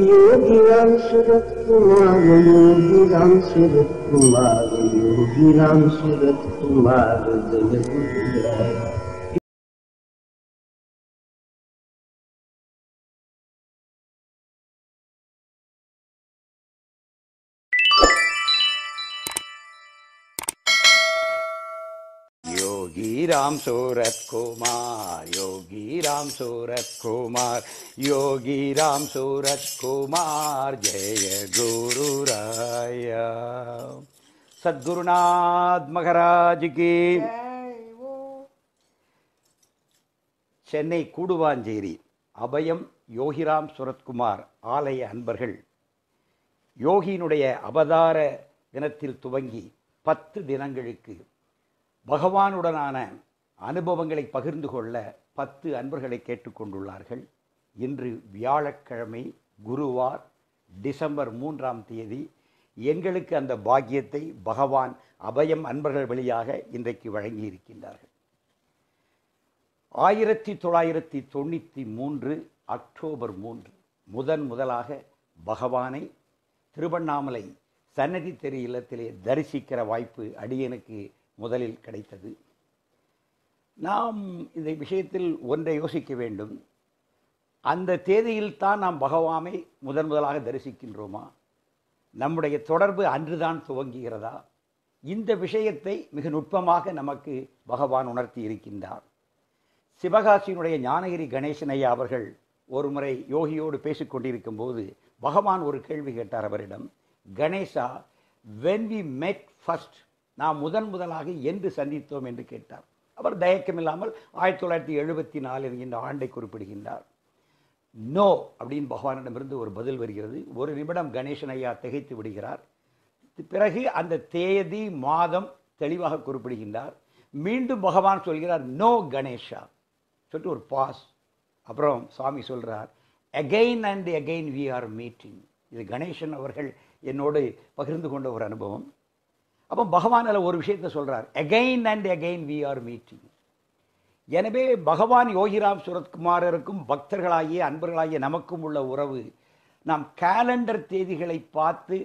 योगी राम सूरत कुमार योगी राम सूरत कुमार योगी राम सूरत कुमार जय गुरु। योगी राम सूरत कुमार जय गुरु राया। सद्गुरुनाथ महाराज की। चेन्नई कूडुवांजेरी अभयम योगी राम सूरत कुमार आलय अन्बर्गल योगिनुடைய अवतार दिनत्तिल तुवंगी 10 दिनंगळुक्कु பகவானுடனான அனுபவங்களை பகிர்ந்து கொள்ள 10 அன்பர்களை கேட்டுக்கொண்டுள்ளார்கள். இன்று வியாழக்கிழமை குருவார் டிசம்பர் 3ஆம் தேதி. எங்களுக்கு அந்த பாக்கியத்தை பகவான் அபயம் அன்பர்கள் வழியாக இன்றைக்கு வழங்கி இருக்கின்றார்கள். 1993 அக்டோபர் 3 முதன் முதலாக பகவானை திருவண்ணாமலை சன்னதி தெரு இல்லத்திலே தரிசிக்கிற வாய்ப்பு அடியனுக்கு முதலில் கிடைத்தது. நாம் இந்த விஷயத்தில் ஒன்றை யோசிக்க வேண்டும். அந்த தேதியில்தான் நாம் பகவானை முதலாக தரிசிக்கின்றோமா? நம்முடைய தொடர்பு அன்றுதான் துவங்குகிறதா? இந்த விஷயத்தை மிக நுட்பமாக நமக்கு பகவான் உணர்த்தி இருக்கின்றார். சிவகாசியினுடைய ஞானகிரி கணேசனையா அவர்கள் ஒரு முறை யோகியோடு பேசிக்கொண்டிருக்கும் போது பகவான் ஒரு கேள்வி கேட்டார் அவரிடம். Ganesha, when we met first, நாம் முதலாக என்று சந்தித்தோம் என்று கேட்டார். அவர் தயக்கமில்லாமல் 1974 என்கின்ற ஆண்டை குறிப்பிடுகின்றார். நோ அப்படின்னு பகவானிடமிருந்து ஒரு பதில் வருகிறது. ஒரு நிமிடம் கணேசன் ஐயா திகைத்து விடுகிறார். பிறகு அந்த தேதி மாதம் தெளிவாக குறிப்பிடுகின்றார். மீண்டும் பகவான் சொல்கிறார் நோ கணேஷா சொல்லிட்டு ஒரு பாஸ். அப்புறம் சுவாமி சொல்கிறார் again and again we are meeting. இது கணேசன் அவர்கள் என்னோடு பகிர்ந்து கொண்ட ஒரு அனுபவம். அப்போ பகவான் அதில் ஒரு விஷயத்தை சொல்கிறார், again and again we are meeting. எனவே பகவான் யோகிராம் சுரத்குமாரருக்கும் பக்தர்களாகிய அன்பர்களாகிய நமக்கும் உள்ள உறவு நாம் கேலண்டர் தேதிகளை பார்த்து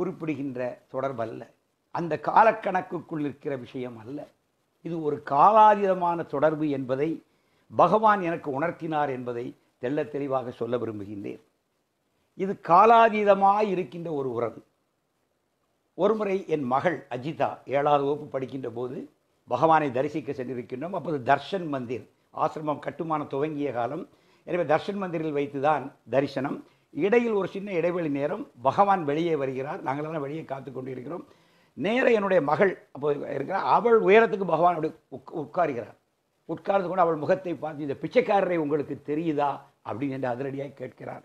குறிப்பிடுகின்ற தொடர்பு அல்ல. அந்த காலக்கணக்குக்குள் இருக்கிற விஷயம் அல்ல. இது ஒரு காலாதீதமான தொடர்பு என்பதை பகவான் எனக்கு உணர்த்தினார் என்பதை தெள்ள தெளிவாக சொல்ல விரும்புகின்றேன். இது காலாதீதமாக இருக்கின்ற ஒரு உறவு. ஒருமுறை என் மகள் அஜிதா 7வது வகுப்பு படிக்கின்ற போது பகவானை தரிசிக்க சென்றிருக்கின்றோம். அப்போது தர்ஷன் மந்திர் ஆசிரமம் கட்டுமானம் துவங்கிய காலம். எனவே தர்ஷன் மந்திரில் வைத்து தான் தரிசனம். இடையில் ஒரு சின்ன இடைவெளி நேரம் பகவான் வெளியே வருகிறார். நாங்களெல்லாம் வெளியே காத்து கொண்டு இருக்கிறோம். நேரம் என்னுடைய மகள் அப்போ இருக்கிறார். அவள் உயரத்துக்கு பகவான் அப்படி உட்காருகிறார். உட்கார்ந்து கொண்டு அவள் முகத்தை பார்த்து இந்த பிச்சைக்காரரை உங்களுக்கு தெரியுதா அப்படின்னு என்று அதிரடியாக கேட்கிறார்.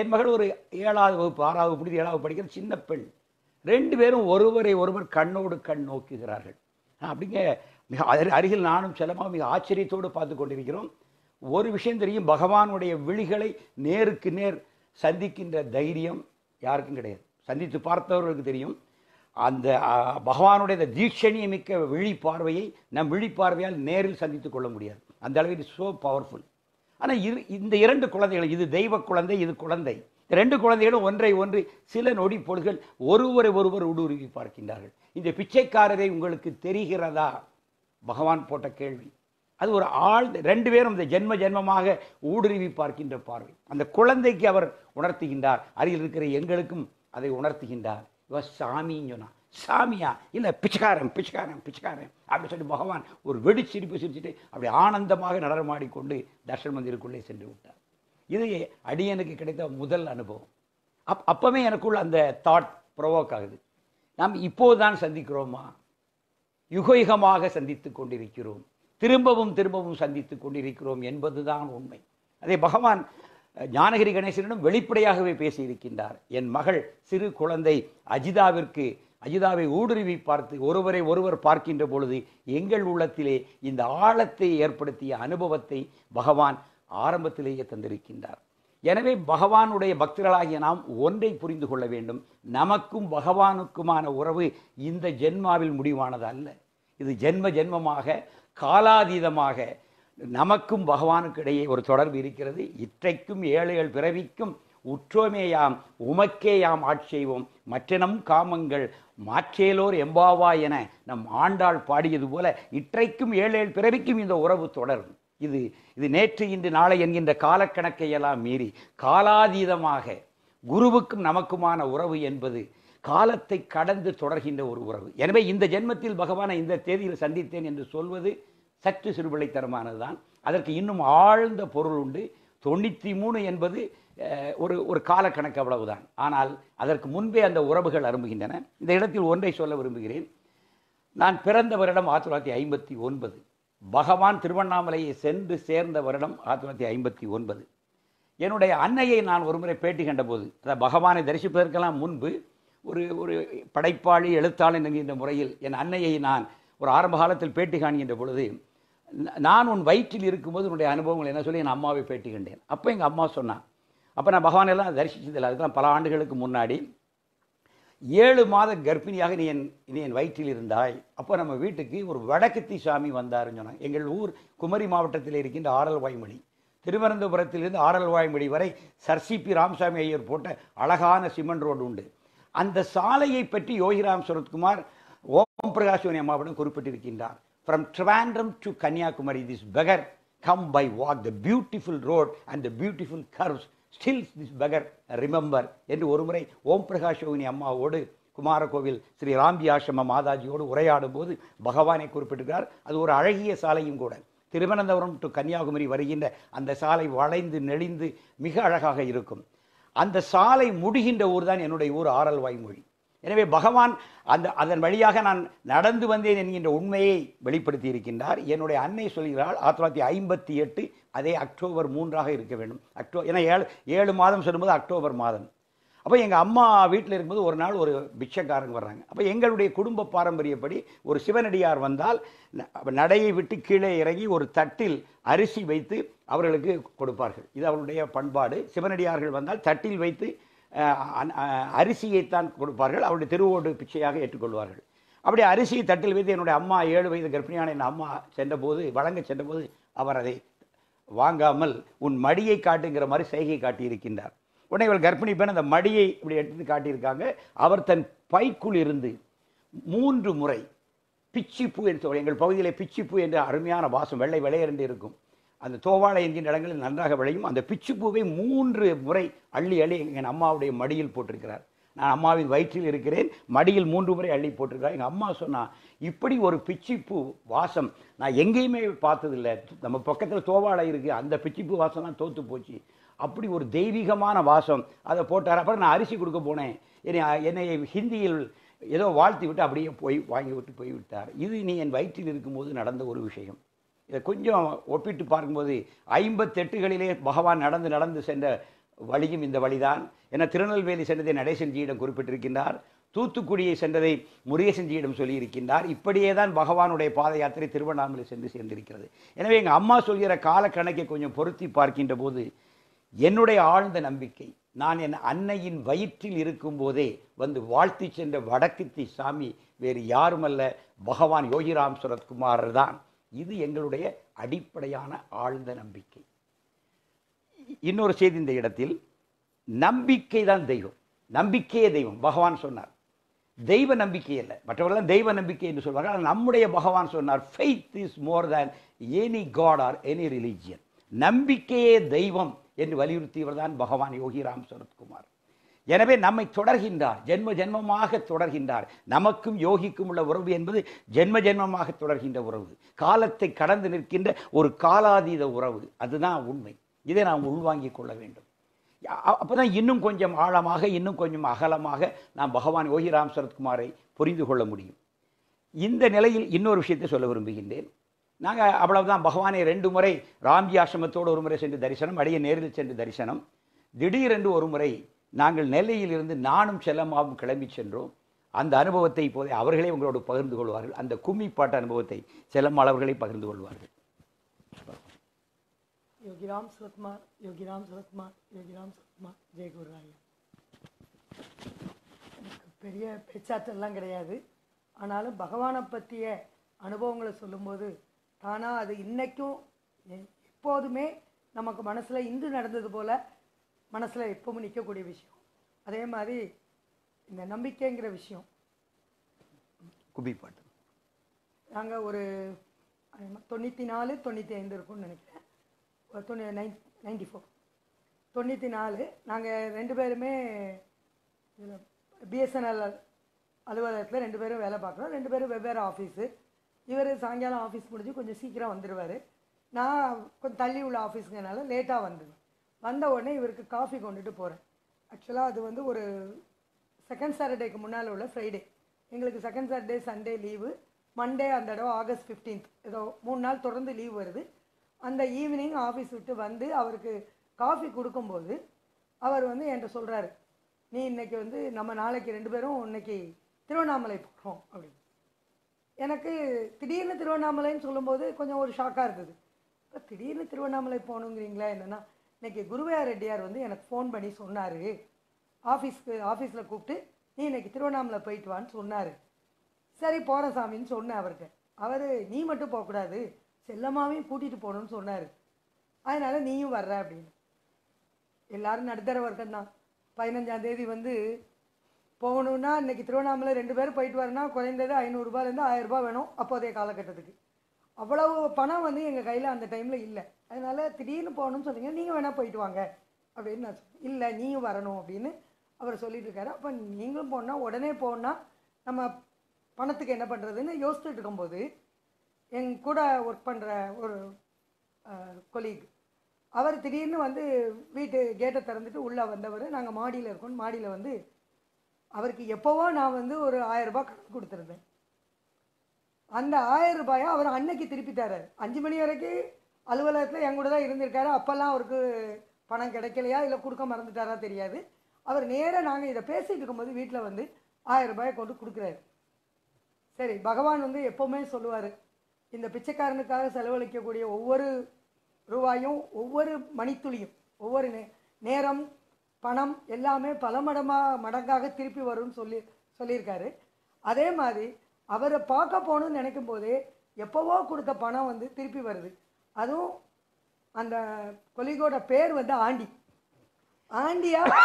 என் மகள் ஒரு 7வது வகுப்பு 6வது பிடித்து 7வது படிக்கிற சின்ன பெண். 2 பேரும் ஒருவரை ஒருவர் கண்ணோடு கண் நோக்குகிறார்கள். அப்படிங்க மிக அருகில் நானும் செல்லமாக மிக ஆச்சரியத்தோடு பார்த்து கொண்டிருக்கிறோம். ஒரு விஷயம் தெரியும், பகவானுடைய விழிகளை நேருக்கு நேர் சந்திக்கின்ற தைரியம் யாருக்கும் கிடையாது. சந்தித்து பார்த்தவர்களுக்கு தெரியும். அந்த பகவானுடைய இந்த தீட்சணிய மிக்க விழிப்பார்வையை நம் விழிப்பார்வையால் நேரில் சந்தித்து கொள்ள முடியாது. அந்த அளவில் இட் ஸோ பவர்ஃபுல். ஆனால் இந்த 2 குழந்தைகள், இது தெய்வ குழந்தை, இது குழந்தை, 2 குழந்தைகளும் ஒன்றை ஒன்று சில நொடி பொழுதுகள் ஒருவரை ஒருவர் ஊடுருவி பார்க்கின்றார்கள். இந்த பிச்சைக்காரரை உங்களுக்கு தெரிகிறதா பகவான் போட்ட கேள்வி. அது ஒரு ஆள் 2 பேரும் இந்த ஜென்மமாக ஊடுருவி பார்க்கின்ற பார்வை. அந்த குழந்தைக்கு அவர் உணர்த்துகின்றார். அருகில் இருக்கிற எங்களுக்கும் அதை உணர்த்துகின்றார். இவர் சாமின்னு சொன்னா சாமியா இல்லை பிச்சைக்காரன் பிச்சைக்காரன் பிச்சைக்காரன் அப்படின்னு சொல்லி பகவான் ஒரு வெடி சிரிச்சுட்டு அப்படி ஆனந்தமாக நடனமாடிக்கொண்டு தர்ஷன் மந்திருக்குள்ளே சென்று விட்டார். இது அடியனுக்கு கிடைத்த முதல் அனுபவம். அப்பவே எனக்குள்ள அந்த தாட் ப்ரொவோக் ஆகுது. நாம் இப்போதுதான் சந்திக்கிறோமா? யுகமாக சந்தித்து கொண்டிருக்கிறோம். திரும்பவும் திரும்பவும் சந்தித்து கொண்டிருக்கிறோம் என்பதுதான் உண்மை. அதே பகவான் ஞானகிரி கணேசனிடம் வெளிப்படையாகவே பேசியிருக்கின்றார். என் மகள் சிறு குழந்தை அஜிதாவை ஊடுருவி பார்த்து ஒருவரை ஒருவர் பார்க்கின்ற பொழுது எங்கள் உள்ளத்திலே இந்த ஆழத்தை ஏற்படுத்திய அனுபவத்தை பகவான் ஆரம்பத்திலேயே தந்திருக்கின்றார். எனவே பகவானுடைய பக்தர்களாகிய நாம் ஒன்றை புரிந்து கொள்ள வேண்டும். நமக்கும் பகவானுக்குமான உறவு இந்த ஜென்மாவில் முடிவானது அல்ல. இது ஜென்மமாக காலாதீதமாக நமக்கும் பகவானுக்கு இடையே ஒரு தொடர்பு இருக்கிறது. இற்றைக்கும் 7 பிறவிக்கும் உற்றோமேயாம் உமக்கேயாம் ஆட்செய்வோம் மற்றெனம் காமங்கள் மாற்றேலோர் எம்பாவா என நம் ஆண்டாள் பாடியது போல இற்றைக்கும் ஏழேழு பிறவிக்கும் இந்த உறவு தொடரும். இது இது நேற்று இன்று நாளை என்கின்ற காலக்கணக்கையெல்லாம் மீறி காலாதீதமாக குருவுக்கும் நமக்குமான உறவு என்பது காலத்தை கடந்து தொடர்கின்ற ஒரு உறவு. எனவே இந்த ஜென்மத்தில் பகவானை இந்த தேதியில் சந்தித்தேன் என்று சொல்வது சற்று சிறுபிழைத்தனமானதுதான். அதற்கு இன்னும் ஆழ்ந்த பொருள் உண்டு. 93 என்பது ஒரு காலக்கணக்கு அவ்வளவுதான். ஆனால் அதற்கு முன்பே அந்த உறவுகள் அரும்புகின்றன. இந்த இடத்தில் ஒன்றை சொல்ல விரும்புகிறேன். நான் பிறந்த வருடம் 1959. பகவான் திருவண்ணாமலையை சென்று சேர்ந்த வருடம் 1959. என்னுடைய அன்னையை நான் ஒருமுறை பேட்டி கண்டபோது, அதாவது பகவானை தரிசிப்பதற்கெல்லாம் முன்பு, ஒரு ஒரு படைப்பாளி எழுத்தாளன் என்கின்ற முறையில் என் அன்னையை நான் ஒரு ஆரம்ப காலத்தில் பேட்டி காண்கின்ற பொழுது, நான் உன் வயிற்றில் இருக்கும்போது என்னுடைய அனுபவங்கள் என்ன சொல்லி என் அம்மாவை பேட்டி கண்டேன். அப்போ எங்கள் அம்மா சொன்னான், அப்போ நான் பகவானெல்லாம் தரிசித்ததில்லை, அதுக்கெல்லாம் பல ஆண்டுகளுக்கு முன்னாடி, 7 மாத கர்ப்பிணியாக நீ என் வயிற்றில் இருந்தாய். அப்போ நம்ம வீட்டுக்கு ஒரு வடக்கத்தி சாமி வந்தாருன்னு சொன்னாங்க. எங்கள் ஊர் குமரி மாவட்டத்தில் இருக்கின்ற ஆரல்வாய்மொழி, திருவனந்தபுரத்திலிருந்து ஆரல்வாய்மொழி வரை சர்சிபி ராமசாமி ஐயர் போட்ட அழகான சிமெண்ட் ரோடு உண்டு. அந்த சாலையை பற்றி யோகி ராம் சுரத்குமார் ஓம் பிரகாஷ் அம்மாவிடம் குறிப்பிட்டிருக்கின்றார். From Trivandrum to Kanyakumari, this beggar come by walk, the beautiful road and the beautiful curves, still this beggar remember என்று ஒருமுறை ஓம் பிரகாஷ் யோகினி அம்மாவோடு குமாரகோவில் ஸ்ரீ ராம்ஜி ஆசிரம மாதாஜியோடு உரையாடும் போது பகவானை குறிப்பிட்டிருக்கிறார். அது ஒரு அழகிய சாலையும் கூட. திருவனந்தபுரம் டு கன்னியாகுமரி வருகின்ற அந்த சாலை வளைந்து நெளிந்து மிக அழகாக இருக்கும். அந்த சாலை முடிகின்ற ஊர் தான் என்னுடைய ஊர் ஆரல்வாய்மொழி. எனவே பகவான் அதன் வழியாக நான் நடந்து வந்தேன் என்கின்ற உண்மையை வெளிப்படுத்தி இருக்கின்றார். என்னுடைய அன்னை சொல்கிறாள் 1958, அதே அக்டோபர் 3ஆக இருக்க வேண்டும். ஏன்னா 7 மாதம் சொல்லும்போது அக்டோபர் மாதம். அப்போ எங்கள் அம்மா வீட்டில் இருக்கும்போது ஒரு நாள் ஒரு பிச்சைக்காரங்க வர்றாங்க. அப்போ எங்களுடைய குடும்ப பாரம்பரியப்படி ஒரு சிவனடியார் வந்தால் நடையை விட்டு கீழே இறங்கி ஒரு தட்டில் அரிசி வைத்து அவர்களுக்கு கொடுப்பார்கள். இது அவருடைய பண்பாடு. சிவனடியார்கள் வந்தால் தட்டில் வைத்து அரிசியைத்தான் கொடுப்பார்கள். அவருடைய திருவோடு பிச்சையாக ஏற்றுக்கொள்வார்கள். அப்படி அரிசியை தட்டில் வைத்து என்னுடைய அம்மா 7 வயது கர்ப்பிணியான என் அம்மா சென்றபோது, வழங்க சென்றபோது, அவர் அதை வாங்காமல் உன் மடியை காட்டுங்கிற மாதிரி செய்கை காட்டியிருக்கின்றார். உடனே இவள் கர்ப்பிணி பெண் அந்த மடியை இப்படி எடுத்து காட்டியிருக்காங்க. அவர் தன் பைக்குள் இருந்து 3 முறை பிச்சிப்பூ என்று சொல்ல, எங்கள் பகுதியில் பிச்சிப்பூ என்ற அருமையான வாசம், வெள்ளை விளையர் என்று இருக்கும், அந்த தோவாழை என்கின்ற இடங்களில் நன்றாக விளையும். அந்த பிச்சிப்பூவை 3 முறை அள்ளி அள்ளி எங்கள் அம்மாவுடைய மடியில் போட்டிருக்கிறார். நான் அம்மாவின் வயிற்றில் இருக்கிறேன், மடியில் 3 முறை அள்ளி போட்டிருக்கிறார். எங்கள் அம்மா சொன்னால், இப்படி ஒரு பிச்சிப்பூ வாசம் நான் எங்கேயுமே பார்த்ததில்லை. நம்ம பக்கத்தில் தோவாழை இருக்குது, அந்த பிச்சிப்பூ வாசம்லாம் தோற்று போச்சு. அப்படி ஒரு தெய்வீகமான வாசம் அதை போட்டார். அப்புறம் நான் அரிசி கொடுக்க போனேன், என்னை ஹிந்தியில் ஏதோ வாழ்த்தி விட்டு அப்படியே போய் வாங்கி விட்டு போய்விட்டார். இது நீ என் வயிற்றில் இருக்கும்போது நடந்த ஒரு விஷயம். இதை கொஞ்சம் ஒப்பிட்டு பார்க்கும்போது 58களிலே பகவான் நடந்து நடந்து சென்ற வழியும் இந்த வழிதான். ஏன்னா திருநெல்வேலி சென்றதை நடேசன்ஜியிடம் குறிப்பிட்டிருக்கின்றார், தூத்துக்குடியை சென்றதை முருகேசன்ஜியிடம் சொல்லியிருக்கின்றார். இப்படியே தான் பகவானுடைய பாத யாத்திரை திருவண்ணாமலை சென்று சேர்ந்திருக்கிறது. எனவே எங்கள் அம்மா சொல்கிற காலக்கணக்கை கொஞ்சம் பொருத்தி பார்க்கின்ற போது என்னுடைய ஆழ்ந்த நம்பிக்கை, நான் என் அன்னையின் வயிற்றில் இருக்கும்போதே வந்து வாழ்த்தி சென்ற வடக்கித்தி சாமி வேறு யாருமல்ல, பகவான் யோகி ராம் சுரத்குமார் தான். இது எங்களுடைய அடிப்படையான ஆழ்ந்த நம்பிக்கை. இன்னொரு செய்தி இந்த இடத்தில், நம்பிக்கை தான் தெய்வம், நம்பிக்கையே தெய்வம். பகவான் சொன்னார் தெய்வ நம்பிக்கை அல்ல. மற்றவர்கள்லாம் தெய்வ நம்பிக்கை என்று சொல்வார்கள், ஆனால் நம்முடைய பகவான் சொன்னார் faith is more than any god or any religion. நம்பிக்கையே தெய்வம் என்று வலியுறுத்தியவர் தான் பகவான் யோகி ராம் சுரத்குமார். எனவே நம்மை தொடர்கின்றார், ஜென்ம ஜென்மமாக தொடர்கின்றார். நமக்கும் யோகிக்கும் உள்ள உறவு என்பது ஜென்ம ஜென்மமாக தொடர்கின்ற உறவு, காலத்தை கடந்து நிற்கின்ற ஒரு காலாதீத உறவு. அதுதான் உண்மை. இதை நாம் உள்வாங்கிக் கொள்ள வேண்டும். அப்போ தான் இன்னும் கொஞ்சம் ஆழமாக, இன்னும் கொஞ்சம் அகலமாக நாம் பகவான் யோகி ராம் சுரத்குமாரை புரிந்து கொள்ள முடியும். இந்த நிலையில் இன்னொரு விஷயத்தை சொல்ல விரும்புகின்றேன். நாங்கள் அவ்வளவுதான், பகவானை 2 முறை ராம்ஜி ஆசிரமத்தோடு 1 முறை சென்று தரிசனம், அடியே நேரில் சென்று தரிசனம். திடீரென்று 1 முறை நாங்கள் நெல்லையிலிருந்து நானும் செல்லம்மாவும் கிளம்பி சென்றோம். அந்த அனுபவத்தை இப்போதே அவர்களே உங்களோடு பகிர்ந்து கொள்வார்கள். அந்த கும்மி பாட்டு அனுபவத்தை செல்லம்மா அவர்களே பகிர்ந்து கொள்வார்கள். யோகி ராம் சுரத்குமார், யோகி ராம் சுரத்குமார், யோகி ராம் சுரத்குமார், ஜெயகுராயா. எனக்கு பெரிய பேச்சாற்றெல்லாம் கிடையாது, ஆனாலும் பகவானை பற்றிய அனுபவங்களை சொல்லும்போது தானாக அது இன்றைக்கும் எப்போதுமே நமக்கு மனசில் இன்று நடந்தது போல் மனசில் எப்பவும் நிற்கக்கூடிய விஷயம். அதே மாதிரி இந்த நம்பிக்கைங்கிற விஷயம் குபி பாட்டு நாங்கள் ஒரு 94 95 இருக்கும்னு நினைக்கிறேன். 94 94 நாங்கள் ரெண்டு பேருமே இதில் பிஎஸ்என்எல் அலுவலகத்தில் ரெண்டு பேரும் வேலை பார்க்குறோம். ரெண்டு பேரும் வெவ்வேறு ஆஃபீஸு. இவர் சாயங்காலம் ஆஃபீஸ் முடிஞ்சு கொஞ்சம் சீக்கிரம் வந்துடுவார். நான் கொஞ்சம் தள்ளி உள்ள ஆஃபீஸுங்கனால லேட்டாக வந்துடுவேன். வந்த உடனே இவருக்கு காஃபி கொண்டுட்டு போகிறேன். ஆக்சுவலாக அது வந்து ஒரு செகண்ட் சாட்டர்டேக்கு முன்னால் உள்ள ஃப்ரைடே. எங்களுக்கு second Saturday Sunday leave, Monday அந்த தடவை ஆகஸ்ட் 15 ஏதோ 3 நாள் தொடர்ந்து லீவ் வருது. அந்த ஈவினிங் ஆஃபீஸ் விட்டு வந்து அவருக்கு காஃபி கொடுக்கும்போது அவர் வந்து என்கிட்ட சொல்கிறாரு, நீ இன்றைக்கி வந்து நம்ம நாளைக்கு ரெண்டு பேரும் இன்றைக்கி திருவண்ணாமலை போகிறோம் அப்படின்னு. எனக்கு திடீர்னு திருவண்ணாமலைன்னு சொல்லும்போது கொஞ்சம் ஒரு ஷாக்காக இருந்தது. இப்போ திடீர்னு திருவண்ணாமலை போகணுங்கிறீங்களா என்னென்னா, இன்றைக்கி குருவையா ரெட்டியார் வந்து எனக்கு ஃபோன் பண்ணி சொன்னார், ஆஃபீஸில் கூப்பிட்டு நீ இன்றைக்கி திருவண்ணாமலை போயிட்டு வான்னு சொன்னார். சரி போகிற சாமின்னு சொன்னேன் அவர்கிட்ட. அவர் நீ மட்டும் போகக்கூடாது, செல்லம்மாவையும் கூட்டிகிட்டு போகணுன்னு சொன்னார், அதனால் நீயும் வர்ற அப்படின்னு. எல்லோரும் நடுத்தரவா இருக்கந்தான். 15ஆம் தேதி வந்து போகணுன்னா இன்றைக்கி திருவண்ணாமலை ரெண்டு பேரும் போயிட்டு வரேன்னா குறைந்தது 500 ரூபாயிலேருந்து 1000 ரூபா வேணும் அப்போதைய காலகட்டத்துக்கு. அவ்வளவு பணம் வந்து எங்கள் கையில் அந்த டைமில் இல்லை. அதனால் திடீர்னு போகணும்னு சொன்னீங்க, நீங்கள் வேணால் போயிட்டு வாங்க அப்படின்னு நான் சொன்னேன். இல்லை நீயும் வரணும் அப்படின்னு அவர் சொல்லிட்டு இருக்காரு. அப்போ நீங்களும் போனால் உடனே போனால் நம்ம பணத்துக்கு என்ன பண்ணுறதுன்னு யோசிச்சுட்டு இருக்கும்போது என் கூட ஒர்க் பண்ணுற ஒரு கொலீக் அவர் திடீர்னு வந்து வீட்டு கேட்டை திறந்துட்டு உள்ளே வந்தவர். நாங்கள் மாடியில் இருக்கோம். மாடியில் வந்து அவருக்கு எப்போவோ நான் வந்து ஒரு 1000 ரூபா கடன் கொடுத்துருந்தேன். அந்த 1000 ரூபாயை அவர் அன்னைக்கு திருப்பி தர்றாரு. 5 மணி வரைக்கும் அலுவலகத்தில் என் கூட தான் இருந்திருக்காரு. அப்போல்லாம் அவருக்கு பணம் கிடைக்கலையா இல்லை கொடுக்க மறந்துட்டாரா தெரியாது. அவர் நேராக நாங்கள் இதை பேசிகிட்டு இருக்கும்போது வீட்டில் வந்து 1000 ரூபாயை கொண்டு கொடுக்குறாரு. சரி, பகவான் வந்து எப்போவுமே சொல்லுவார், இந்த பிச்சைக்காரனுக்காக செலவழிக்கக்கூடிய ஒவ்வொரு ரூபாயும் ஒவ்வொரு மணித்துளியும் ஒவ்வொரு நேரம் பணம் எல்லாமே பல மடங்காக திருப்பி வரும்னு சொல்லியிருக்காரு. அதே மாதிரி அவரை பார்க்க போகணும்னு நினைக்கும் போதே எப்போவோ கொடுத்த பணம் வந்து திருப்பி வருது. அதுவும் அந்த கொலிகோட பேர் வந்து ஆண்டி. ஆண்டியாக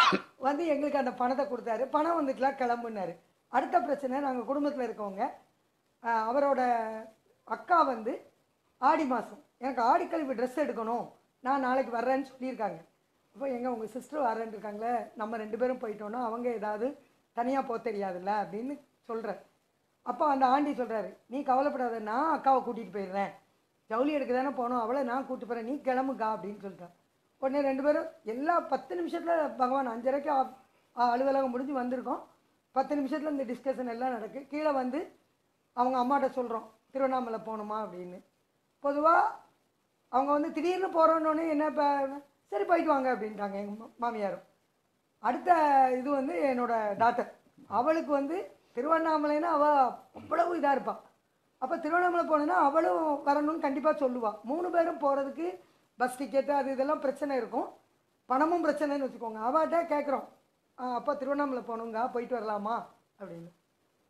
வந்து எங்களுக்கு அந்த பணத்தை கொடுத்தாரு. பணம் வந்துக்கலாம் கிளம்புனாரு. அடுத்த பிரச்சனை, நாங்கள் குடும்பத்தில் இருக்கவங்க அவரோட அக்கா வந்து ஆடி மாதம் எனக்கு ஆடி கழிவு ட்ரெஸ் எடுக்கணும், நான் நாளைக்கு வர்றேன்னு சொல்லியிருக்காங்க. அப்போ எங்கள் உங்கள் சிஸ்டர் வரேன்னு இருக்காங்களே, நம்ம ரெண்டு பேரும் போயிட்டோன்னா அவங்க ஏதாவது தனியாக போக தெரியாதுல்ல அப்படின்னு சொல்கிற. அப்போ அந்த ஆண்டி சொல்கிறாரு, நீ கவலைப்படாத, நான் அக்காவை கூட்டிகிட்டு போயிடுறேன், ஜவுளி எடுக்க தானே போனோம், அவளை நான் கூப்பிட்டு போகிறேன், நீ கிளம்புக்கா அப்படின்னு சொல்லிட்டேன். உடனே ரெண்டு பேரும் எல்லா 10 நிமிஷத்தில் பகவான் 5:30க்கு அலுவலகம் முடிஞ்சு வந்திருக்கோம். 10 நிமிஷத்தில் இந்த டிஸ்கஷன் எல்லாம் நடக்கு. கீழே வந்து அவங்க அம்மாட்ட சொல்கிறோம் திருவண்ணாமலை போகணுமா அப்படின்னு. பொதுவாக அவங்க வந்து திடீர்னு போகிறோன்னொன்னே என்ன இப்போ சரி போயிட்டு வாங்க அப்படின்ட்டாங்க எங்கள் மாமியாரும். அடுத்த இது வந்து என்னோடய டாக்டர், அவளுக்கு வந்து திருவண்ணாமலைன்னா அவள் அவ்வளவு இதாக இருப்பாள். அப்போ திருவண்ணாமலை போனோன்னா அவளும் வரணும்னு கண்டிப்பாக சொல்லுவாள். 3 பேரும் போகிறதுக்கு பஸ் டிக்கெட்டு அது இதெல்லாம் பிரச்சனை இருக்கும், பணமும் பிரச்சனைன்னு வச்சுக்கோங்க. அவள்கிட்ட கேட்குறோம், அப்பா திருவண்ணாமலை போகணுங்க, போயிட்டு வரலாமா அப்படின்னு.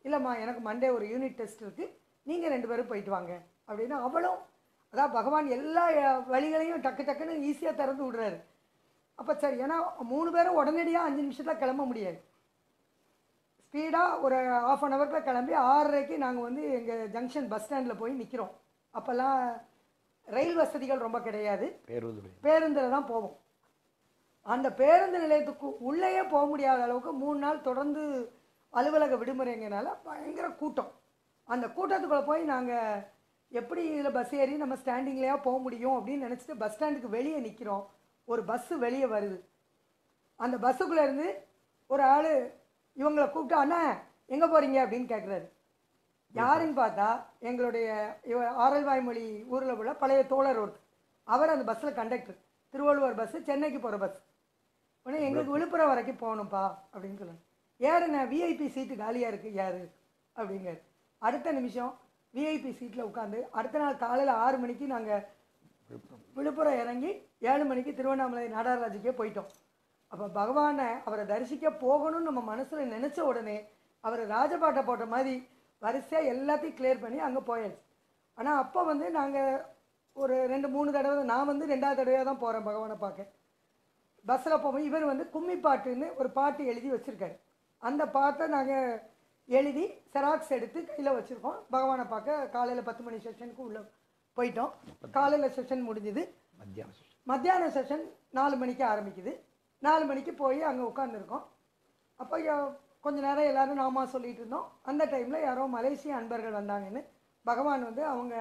இல்லைம்மா, எனக்கு மண்டே ஒரு யூனிட் டெஸ்ட் இருக்குது, நீங்கள் 2 பேரும் போயிட்டு வாங்க அப்படின்னு. அவளும் அதான் பகவான் எல்லா வழிகளையும் டக்கு டக்குன்னு ஈஸியாக திறந்து விடுறாரு. அப்போ சரி, ஏன்னா 3 பேரும் உடனடியாக 5 நிமிஷத்தில் கிளம்ப முடியாது. ஸ்பீடாக ஒரு ½ hourக்குள்ளே கிளம்பி 6:30க்கு நாங்கள் வந்து எங்கள் ஜங்ஷன் பஸ் ஸ்டாண்டில் போய் நிற்கிறோம். அப்போல்லாம் ரயில் வசதிகள் ரொம்ப கிடையாது, பேருந்தில் தான் போவோம். அந்த பேருந்து நிலையத்துக்கு உள்ளேயே போக முடியாத அளவுக்கு 3 நாள் தொடர்ந்து அலுவலக விடுமுறைங்கனால பயங்கர கூட்டம். அந்த கூட்டத்துக்குள்ளே போய் நாங்கள் எப்படி இதில் பஸ் ஏறி நம்ம ஸ்டாண்டிங்லேயா போக முடியும் அப்படின்னு நினச்சிட்டு பஸ் ஸ்டாண்டுக்கு வெளியே நிற்கிறோம். ஒரு பஸ்ஸு வெளியே வருது. அந்த பஸ்ஸுக்குள்ளேருந்து ஒரு ஆள் இவங்களை கூப்பிட்டு, அண்ணா எங்கே போகிறீங்க அப்படின்னு கேட்குறாரு. யாருன்னு பார்த்தா எங்களுடைய ஆரல்வாய்மொழி ஊரில் உள்ள பழைய தோழர் ஒருத்தர். அவர் அந்த பஸ்ஸில் கண்டக்டர். திருவள்ளுவர் பஸ்ஸு சென்னைக்கு போகிற பஸ். உடனே எங்களுக்கு விழுப்புரம் வரைக்கும் போகணும்ப்பா அப்படின்னு சொல்லணும். யாருண்ணா விஐபி சீட்டு காலியாக இருக்குது யார் அப்படிங்கிறார். அடுத்த நிமிஷம் விஐபி சீட்டில் உட்காந்து அடுத்த நாள் காலையில் 6 மணிக்கு நாங்கள் விழுப்புரம் இறங்கி 7 மணிக்கு திருவண்ணாமலை நாடாராஜுக்கே போயிட்டோம். அப்போ பகவானை அவரை தரிசிக்க போகணும்னு நம்ம மனசில் நினச்ச உடனே அவரை ராஜபாட்டை போட்ட மாதிரி வரிசையாக எல்லாத்தையும் கிளியர் பண்ணி அங்கே போயாச்சு. ஆனால் அப்போ வந்து நாங்கள் ஒரு 2 3 தடவை நான் வந்து 2வது தடவையாக தான் போகிறேன் பகவானை பார்க்க. பஸ்ஸில் போகும்போது இவர் வந்து கும்மி பாட்டுன்னு ஒரு பாட்டு எழுதி வச்சுருக்காரு. அந்த பாட்டை நாங்கள் எழுதி செராக்ஸ் எடுத்து கையில் வச்சுருக்கோம். பகவானை பார்க்க காலையில் 10 மணி செஷனுக்கு உள்ளே போயிட்டோம். காலையில் செஷன் முடிஞ்சுது. மத்தியான செஷன் 4 மணிக்கு ஆரம்பிக்குது. 4 மணிக்கு போய் அங்கே உட்காந்துருக்கோம். அப்போ கொஞ்சம் நேரம் எல்லோரும் நாம சொல்லிகிட்டு இருந்தோம். அந்த டைமில் யாரோ மலேசிய அன்பர்கள் வந்தாங்கன்னு பகவான் வந்து அவங்க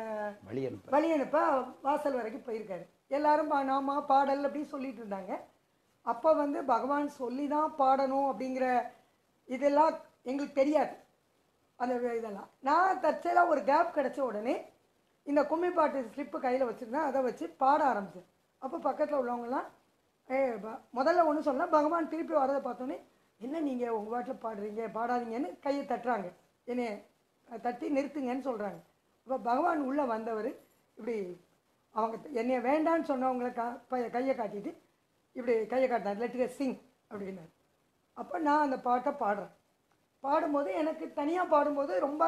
வழி அனுப்ப வாசல் வரைக்கும் போயிருக்காரு. எல்லாரும் நாம பாடல் அப்படின்னு சொல்லிட்டு இருந்தாங்க. அப்போ வந்து பகவான் சொல்லி தான் பாடணும் அப்படிங்கிற இதெல்லாம் எங்களுக்கு தெரியாது. அந்த இதெல்லாம் நான் தற்செயலாக ஒரு கேப் கிடச்ச உடனே இந்த கும்மி பாட்டு ஸ்லிப்பு கையில் வச்சுருந்தேன். அதை வச்சு பாட ஆரம்பிச்சேன். அப்போ பக்கத்தில் உள்ளவங்களாம் முதல்ல ஒன்று சொன்னால் பகவான் திருப்பி வரதை பார்த்தோன்னே என்ன நீங்கள் உங்கள் பாட்டில் பாடுறீங்க பாடாதீங்கன்னு கையை தட்டுறாங்க, என்னை தட்டி நிறுத்துங்கன்னு சொல்கிறாங்க. அப்போ பகவான் உள்ளே வந்தவர் இப்படி அவங்க என்னைய வேண்டான்னு சொன்னவங்களை கையை காட்டிட்டு இப்படி கையை காட்டினார், லெட் ஹர் சிங் அப்படின்னாரு. அப்போ நான் அந்த பாட்டை பாடுறேன். பாடும்போது எனக்கு தனியாக பாடும்போது ரொம்ப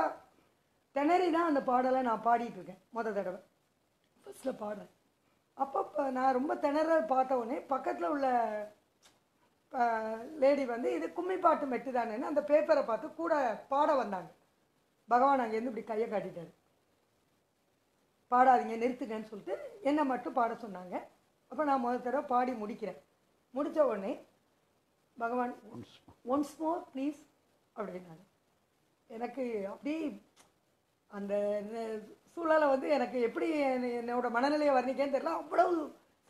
திணறி தான் அந்த பாடலை நான் பாடிட்டுருக்கேன். முதல் தடவை ஃபஸ்ட்டில் பாடுறேன். அப்போ நான் ரொம்ப திணற பார்த்த உடனே பக்கத்தில் உள்ள லேடி வந்து இது கும்மி பாட்டு மெட்டு தானேன்னு அந்த பேப்பரை பார்த்து கூட பாட வந்தாங்க. பகவான் அங்கேருந்து இப்படி கையை காட்டிட்டார், பாடாதீங்க நிறுத்துங்கன்னு சொல்லிட்டு என்னை மட்டும் பாட சொன்னாங்க. அப்போ நான் முதல் தடவை பாடி முடிக்கிறேன். முடித்த உடனே பகவான் ஒன்ஸ் மோர் ப்ளீஸ் அப்படின்னாங்க. எனக்கு அப்படி அந்த சூழலை வந்து எனக்கு எப்படி என்னோட மனநிலையை வர்ணிக்கன்னு தெரியல. அவ்வளவு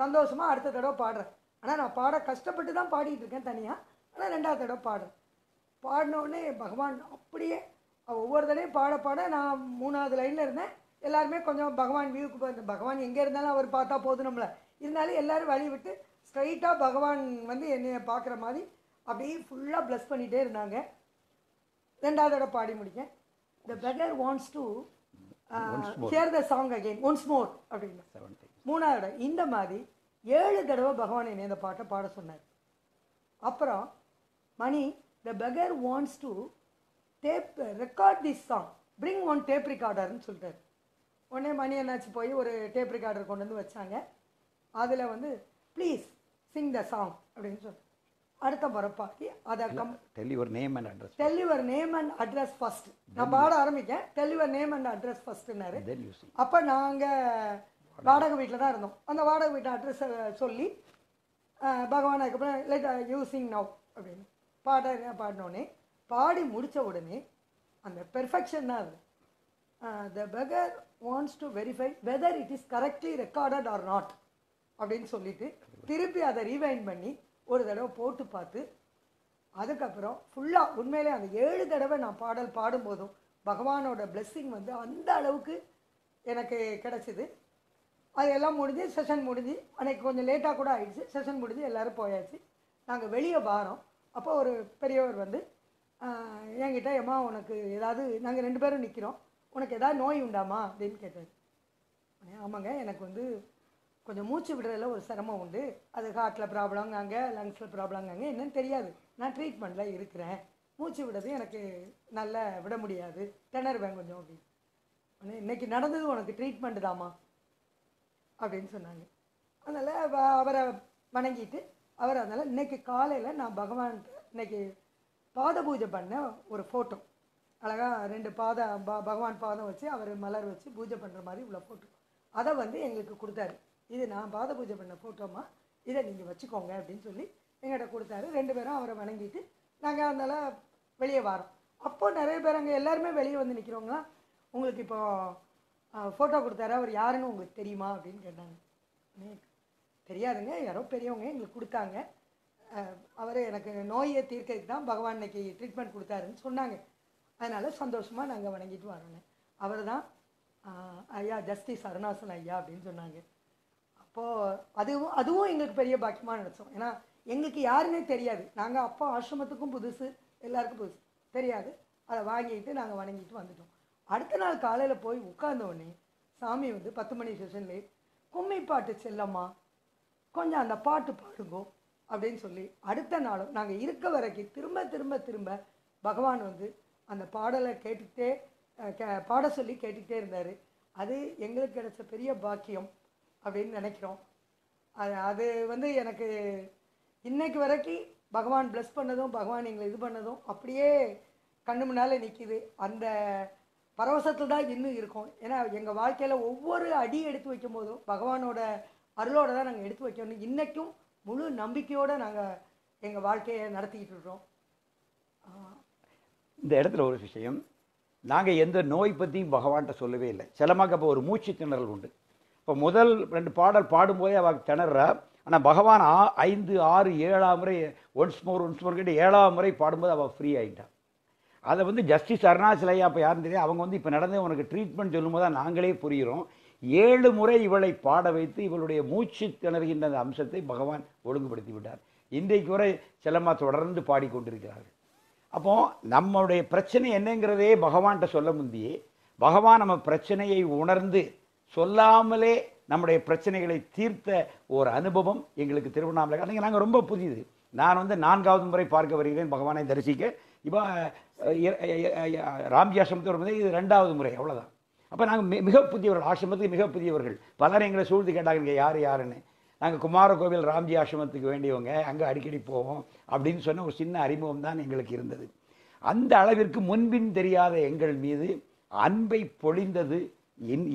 சந்தோஷமாக அடுத்த தடவை பாடுறேன். ஆனால் நான் பாட கஷ்டப்பட்டு தான் பாடிட்டு இருக்கேன் தனியாக. ஆனால் ரெண்டாவது தடவை பாடுறேன். பாடினோடனே பகவான் அப்படியே ஒவ்வொரு தடையும் பாட பாட நான் 3வது லைனில் இருந்தேன். எல்லாருமே கொஞ்சம் பகவான் வியூக்கு போயிருந்தேன். பகவான் எங்கே இருந்தாலும் அவர் பார்த்தா போதும் நம்மளை. இருந்தாலும் எல்லோரும் வழி விட்டு ஸ்ட்ரைட்டாக பகவான் வந்து என்னை பார்க்குற மாதிரி அப்படியே ஃபுல்லாக ப்ளஸ் பண்ணிகிட்டே இருந்தாங்க. ரெண்டாவதோட பாடி முடிக்க the beggar wants to hear the song again once more அப்படின்னா 3வது இந்த மாதிரி 7 தடவை பகவான் என்னை இந்த பாட்டை பாட சொன்னார். அப்புறம் Mani the beggar wants to tape record this song bring one tape ரெக்கார்டர்னு சொல்லிட்டார். உடனே மணி என்னாச்சு போய் ஒரு டேப் ரெக்கார்டர் கொண்டு வந்து வச்சாங்க. அதில் வந்து ப்ளீஸ் சிங் த சாங் அப்படின்னு சொல்லிட்டு அடுத்த முறைப்பாக்கி அதை tell your name and address first. நான் பாட ஆரம்பிக்கேன், tell your name and address ஃபர்ஸ்ட்னாரு. அப்போ நாங்கள் வாடகை வீட்டில் தான் இருந்தோம். அந்த வாடகை வீட்டு அட்ரஸை சொல்லி பகவான் அதுக்கப்புறம் லெட் யூ சிங் நவ் அப்படின்னு பாடினோடனே பாடி முடித்த உடனே அந்த பெர்ஃபெக்ஷன் தான் அது. The beggar wants to verify whether it is correctly recorded or not அப்படின்னு சொல்லிட்டு திருப்பி அதை ரீவைண்ட் பண்ணி ஒரு தடவை போட்டு பார்த்து அதுக்கப்புறம் ஃபுல்லாக உண்மையிலே அந்த 7 தடவை நான் பாடல் பாடும்போதும் பகவானோட பிளெஸ்ஸிங் வந்து அந்த அளவுக்கு எனக்கு கிடச்சிது. அது எல்லாம் முடிஞ்சு செஷன் முடிஞ்சு அன்றைக்கி கொஞ்சம் லேட்டாக கூட ஆகிடுச்சு. செஷன் முடிஞ்சு எல்லோரும் போயாச்சு. நாங்கள் வெளியே வாரோம். அப்போ ஒரு பெரியவர் வந்து என்கிட்ட ஏம்மா உனக்கு ஏதாவது நாங்கள் 2 பேரும் நிற்கிறோம் உனக்கு ஏதாவது நோய் உண்டாமா அப்படின்னு கேட்டார். ஆமாங்க எனக்கு வந்து கொஞ்சம் மூச்சு விடுறதுல ஒரு சிரமம் உண்டு. அது ஹார்ட்டில் ப்ராப்ளங்காங்க லங்ஸில் ப்ராப்ளங்காங்க என்னன்னு தெரியாது. நான் ட்ரீட்மெண்ட்டில் இருக்கிறேன். மூச்சு விடுறது எனக்கு நல்லா விட முடியாது, திணறுவேன் கொஞ்சம் அப்படின்னு. ஆனால் இன்றைக்கி நடந்தது உனக்கு ட்ரீட்மெண்ட்டு தாம்மா அப்படின்னு சொன்னாங்க. அதனால் அவரை வணங்கிட்டு அவர் அதனால் இன்றைக்கி காலையில் நான் பகவான்கிட்ட இன்றைக்கி பாத பூஜை பண்ண ஒரு ஃபோட்டோ அழகாக 2 பாதம் பகவான் பாதம் வச்சு அவர் மலர் வச்சு பூஜை பண்ணுற மாதிரி உள்ள ஃபோட்டோ அதை வந்து எங்களுக்கு கொடுத்தாரு. இது நான் பாத பூஜை பண்ண ஃபோட்டோமா, இதை நீங்கள் வச்சுக்கோங்க அப்படின்னு சொல்லி எங்கள்கிட்ட கொடுத்தாரு. 2 பேரும் அவரை வணங்கிட்டு நாங்கள் அதனால் வெளியே வரோம். அப்போது நிறைய பேர் அங்கே எல்லாருமே வெளியே வந்து நிற்கிறவங்களா உங்களுக்கு இப்போ ஃபோட்டோ கொடுத்தாரு அவர் யாருன்னு உங்களுக்கு தெரியுமா அப்படின்னு கேட்டாங்க. தெரியாதுங்க யாரோ பெரியவங்க எங்களுக்கு கொடுத்தாங்க, அவர் எனக்கு நோயை தீர்க்கிறதுக்கு தான் பகவான் இன்னைக்கு ட்ரீட்மெண்ட் கொடுத்தாருன்னு சொன்னாங்க. அதனால் சந்தோஷமாக நாங்கள் வணங்கிட்டு வரோன்னு அவர் தான் ஐயா ஜஸ்டிஸ் அருணாசன் ஐயா அப்படின்னு சொன்னாங்க. அப்போது அதுவும் எங்களுக்கு பெரிய பாக்கியமாக நினச்சோம். ஏன்னா எங்களுக்கு யாருமே தெரியாது. நாங்கள் அப்போ ஆசிரமத்துக்கும் புதுசு, எல்லாருக்கும் புதுசு, தெரியாது. அதை வாங்கிட்டு நாங்கள் வணங்கிட்டு வந்துட்டோம். அடுத்த நாள் காலையில் போய் உட்கார்ந்தோடனே சாமி வந்து 10 மணி செஷன்லேயே கும்மி பாட்டு செல்லம்மா கொஞ்சம் அந்த பாட்டு பாடுங்கோ அப்படின்னு சொல்லி அடுத்த நாளும் நாங்கள் இருக்க வரைக்கும் திரும்ப பகவான் வந்து அந்த பாடலை பாட சொல்லி கேட்டுக்கிட்டே இருந்தார். அது எங்களுக்கு கிடைச்ச பெரிய பாக்கியம் அப்படின்னு நினைக்கிறோம். அது வந்து எனக்கு இன்னைக்கு வரைக்கும் பகவான் பிளஸ் பண்ணதும் பகவான் எங்களை இது பண்ணதும் அப்படியே கண்ணு முன்னால நிற்கிது. அந்த பரவசத்தில் தான் இன்னும் இருக்கும். ஏன்னா எங்கள் வாழ்க்கையில் ஒவ்வொரு அடி எடுத்து வைக்கும் போதும் பகவானோட அருளோடு தான் நாங்கள் எடுத்து வைக்கணும். இன்றைக்கும் முழு நம்பிக்கையோடு நாங்கள் எங்கள் வாழ்க்கையை நடத்திக்கிட்டு இருக்கிறோம். இந்த இடத்துல ஒரு விஷயம், நாங்கள் எந்த நோய் பற்றியும் பகவான்கிட்ட சொல்லவே இல்லை. சிலமாக இப்போ ஒரு மூச்சு திணறல் உண்டு. இப்போ முதல் 2 பாடல் பாடும்போதே அவள் திணறா. ஆனால் பகவான் 5, 6, 7 முறை ஒன்ஸ் மோர் கிட்ட 7 முறை பாடும்போது அவள் ஃப்ரீ ஆகிட்டான். அதை வந்து ஜஸ்டிஸ் அருணாச்சலையா அப்போ யாருன்னு தெரியாது, அவங்க வந்து இப்போ நடந்து உனக்கு ட்ரீட்மெண்ட் சொல்லும்போது தான் நாங்களே புரிகிறோம். 7 முறை இவளை பாட வைத்து இவளுடைய மூச்சு திணறுகின்ற அந்த அம்சத்தை பகவான் ஒழுங்குபடுத்தி விட்டார். இன்றைக்கு வரை செல்லம்மா தொடர்ந்து பாடிக்கொண்டிருக்கிறார்கள். அப்போது நம்மளுடைய பிரச்சனை என்னங்கிறதே பகவான்கிட்ட சொல்ல முந்தியே பகவான் நம்ம பிரச்சனையை உணர்ந்து சொல்லாமலே நம்முடைய பிரச்சனைகளை தீர்த்த ஒரு அனுபவம் எங்களுக்கு திருவண்ணாமலை. அன்றைக்கி நாங்கள் ரொம்ப புரியுது. நான் வந்து 4வது முறை பார்க்க வருகிறேன் பகவானை தரிசிக்க. இப்போ ராம்ஜி ஆசிரமத்தில் வரும்போது இது 2வது முறை, அவ்வளோதான். அப்போ நாங்கள் மிக புதியவர்கள், ஆசிரமத்துக்கு மிக புதியவர்கள். பலரும் எங்களை சூழ்ந்து கேட்டாங்க யார் யாருன்னு. நாங்கள் குமாரகோவில் ராம்ஜி ஆசிரமத்துக்கு வேண்டியவங்க, அங்கே அடிக்கடி போவோம் அப்படின்னு சொன்ன ஒரு சின்ன அறிமுகம் தான் எங்களுக்கு இருந்தது. அந்த அளவிற்கு முன்பின் தெரியாத எங்கள் மீது அன்பை பொழிந்தது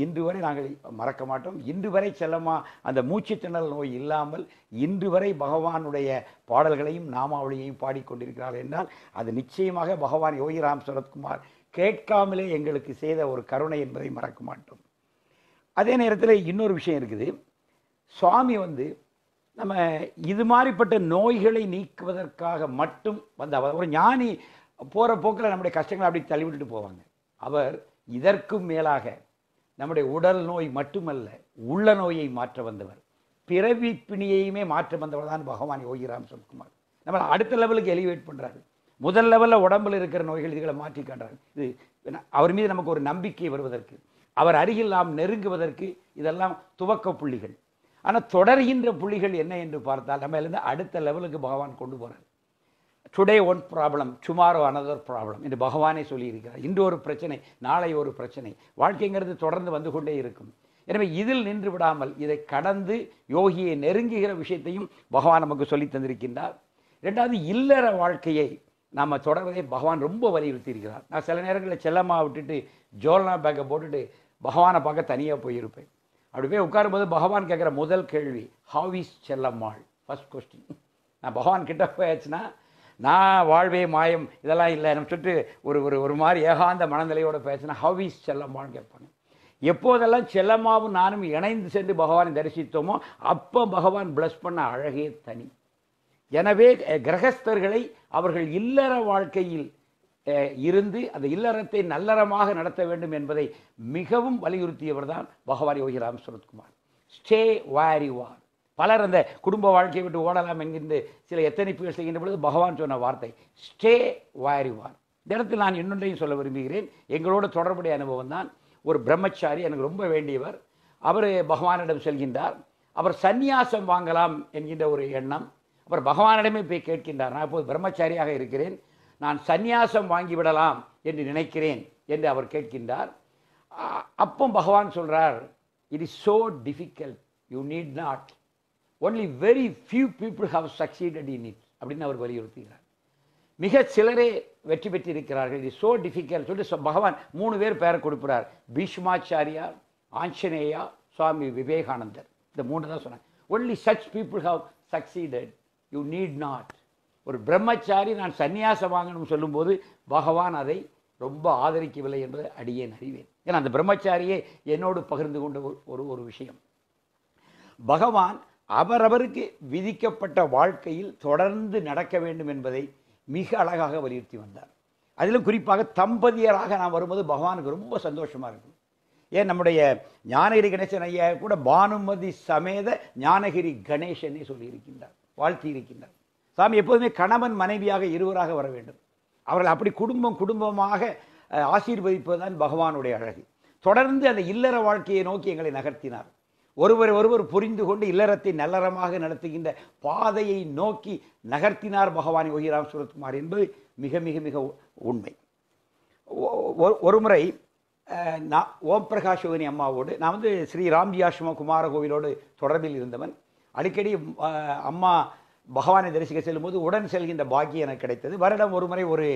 இன்று வரை நாங்கள் மறக்க மாட்டோம். இன்று வரை செல்லமா அந்த மூச்சு திணறல் நோய் இல்லாமல் இன்று வரை பகவானுடைய பாடல்களையும் நாமாவளியையும் பாடிக்கொண்டிருக்கிறார்கள் என்றால் அது நிச்சயமாக பகவான் யோகி ராம்சுரத்குமார் கேட்காமலே எங்களுக்கு செய்த ஒரு கருணை என்பதை மறக்க மாட்டோம். அதே நேரத்தில் இன்னொரு விஷயம் இருக்குது. சுவாமி வந்து நம்ம இது மாதிரிப்பட்ட நோய்களை நீக்குவதற்காக மட்டும் வந்த ஒரு ஞானி போகிற போக்கில் நம்முடைய கஷ்டங்களை அப்படி தள்ளிவிட்டு போவாங்க. அவர் இதற்கும் மேலாக நம்முடைய உடல் நோய் மட்டுமல்ல உள்ள நோயை மாற்ற வந்தவர், பிறவி பிணியையுமே மாற்ற வந்தவர் தான் பகவான் யோகி ராம்சுரத்குமார். நம்மளை அடுத்த லெவலுக்கு எலிவேட் பண்ணுறாரு. முதல் லெவலில் உடம்பில் இருக்கிற நோய்கள் இதுகளை மாற்றி காண்றாரு. இது அவர் மீது நமக்கு ஒரு நம்பிக்கை வருவதற்கு, அவர் அருகில் நாம் நெருங்குவதற்கு இதெல்லாம் துவக்க புள்ளிகள். ஆனால் தொடர்கின்ற புள்ளிகள் என்ன என்று பார்த்தால் நம்மளிருந்து அடுத்த லெவலுக்கு பகவான் கொண்டு போகிறார். Today one problem, tomorrow another problem என்று பகவானே சொல்லியிருக்கிறார். இன்று ஒரு பிரச்சனை, நாளை ஒரு பிரச்சனை, வாழ்க்கைங்கிறது தொடர்ந்து வந்து கொண்டே இருக்கும். எனவே இதில் நின்று விடாமல் இதை கடந்து யோகியை நெருங்குகிற விஷயத்தையும் பகவான் நமக்கு சொல்லி தந்திருக்கின்றார். 2வது இல்லற வாழ்க்கையை நாம் தொடர்வதை பகவான் ரொம்ப வலியுறுத்தி இருக்கிறார். நான் சில நேரங்களில் செல்லம்மா விட்டுட்டு ஜோல்னா பேக்கை போட்டுட்டு பகவானை பார்க்க தனியாக போயிருப்பேன். அப்படி போய் உட்காரும்போது பகவான் கேட்குற முதல் கேள்வி, how is Chellammal, first question. நான் பகவான் கிட்ட போயாச்சுன்னா நான் வாழ்வே மாயம் இதெல்லாம் இல்லை, நம்ம சுட்டு ஒரு ஒரு ஒரு மாதிரி ஏகாந்த மனநிலையோடு பேசினா ஹவ் இஸ் செல்லம்மான்னு கேட்பாங்க. எப்போதெல்லாம் செல்லம்மாவும் நானும் இணைந்து சென்று பகவானை தரிசித்தோமோ அப்போ பகவான் பிளஸ் பண்ண அழகே தனி. எனவே கிரகஸ்தர்களை அவர்கள் இல்லற வாழ்க்கையில் இருந்து அந்த இல்லறத்தை நல்லறமாக நடத்த வேண்டும் என்பதை மிகவும் வலியுறுத்தியவர் தான் பகவான் Yogi Ramsuratkumar. Stay where you are. பலர் அந்த குடும்ப வாழ்க்கையை விட்டு ஓடலாம் என்கின்ற சில எத்தனைப்புகள் செய்கின்ற பொழுது பகவான் சொன்ன வார்த்தை ஸ்டே வேர் யூ ஆர். இந்த இடத்தில் நான் இன்னொன்றையும் சொல்ல விரும்புகிறேன். எங்களோட தொடர்புடைய அனுபவம் தான். ஒரு பிரம்மச்சாரி எனக்கு ரொம்ப வேண்டியவர். அவர் பகவானிடம் செல்கின்றார். அவர் சந்நியாசம் வாங்கலாம் என்கின்ற ஒரு எண்ணம். அப்புறம் பகவானிடமே போய் கேட்கின்றார், நான் இப்போது பிரம்மச்சாரியாக இருக்கிறேன், நான் சந்நியாசம் வாங்கிவிடலாம் என்று நினைக்கிறேன் என்று அவர் கேட்கின்றார். அப்போ பகவான் சொல்கிறார், it is so difficult, you need not, only very few people have succeeded in it அப்படின்னு அவர் வலியுறுத்துகிறார். மிக சிலரே வெற்றி பெற்றிருக்கிறார்கள். இது ஸோ டிஃபிகல்ட் சொல்லிட்டு பகவான் 3 பேர் பெயரை கொடுக்கிறார். பீஷ்மாச்சாரியார், ஆஞ்சநேயா, சுவாமி விவேகானந்தர். இந்த 3 தான் சொன்னாங்க. Only such people have succeeded, you need not. ஒரு பிரம்மச்சாரி நான் சன்னியாசம் வாங்கணும்னு சொல்லும்போது பகவான் அதை ரொம்ப ஆதரிக்கவில்லை என்று அடியேன் அறிவேன். ஏன்னா அந்த பிரம்மச்சாரியே என்னோடு பகிர்ந்து கொண்ட ஒரு ஒரு விஷயம். பகவான் அவரவருக்கு விதிக்கப்பட்ட வாழ்க்கையில் தொடர்ந்து நடக்க வேண்டும் என்பதை மிக அழகாக வலியுறுத்தி வந்தார். அதிலும் குறிப்பாக தம்பதியராக நாம் வரும்போது பகவானுக்கு ரொம்ப சந்தோஷமாக இருக்கும். ஏன் நம்முடைய ஞானகிரி கணேசன் ஐயா கூட பானுமதி சமேத ஞானகிரி கணேசனே சொல்லியிருக்கின்றார், வாழ்த்தி இருக்கின்றார். சாமி எப்போதுமே கணவன் மனைவியாக இருவராக வர வேண்டும். அவர்கள் அப்படி குடும்பம் குடும்பமாக ஆசீர்வதிப்பதுதான் பகவானுடைய அழகு. தொடர்ந்து அந்த இல்லற வாழ்க்கையை நோக்கி எங்களை நகர்த்தினார். ஒருவர் புரிந்து கொண்டு இல்லறத்தை நல்லறமாக நடத்துகின்ற பாதையை நோக்கி நகர்த்தினார் பகவான் யோகி ராம்சுரத்குமார் என்பது மிக மிக மிக உண்மை. ஒரு முறை நான் ஓம் பிரகாஷ் யோகினி அம்மாவோடு, நான் வந்து ஸ்ரீ ராம்ஜி ஆசிரம குமார கோவிலோடு தொடர்பில் இருந்தவன், அடிக்கடி அம்மா பகவானை தரிசிக்க செல்லும்போது உடன் செல்கின்ற பாக்கியம் எனக்கு கிடைத்தது. வருடம் ஒரு முறை ஒரு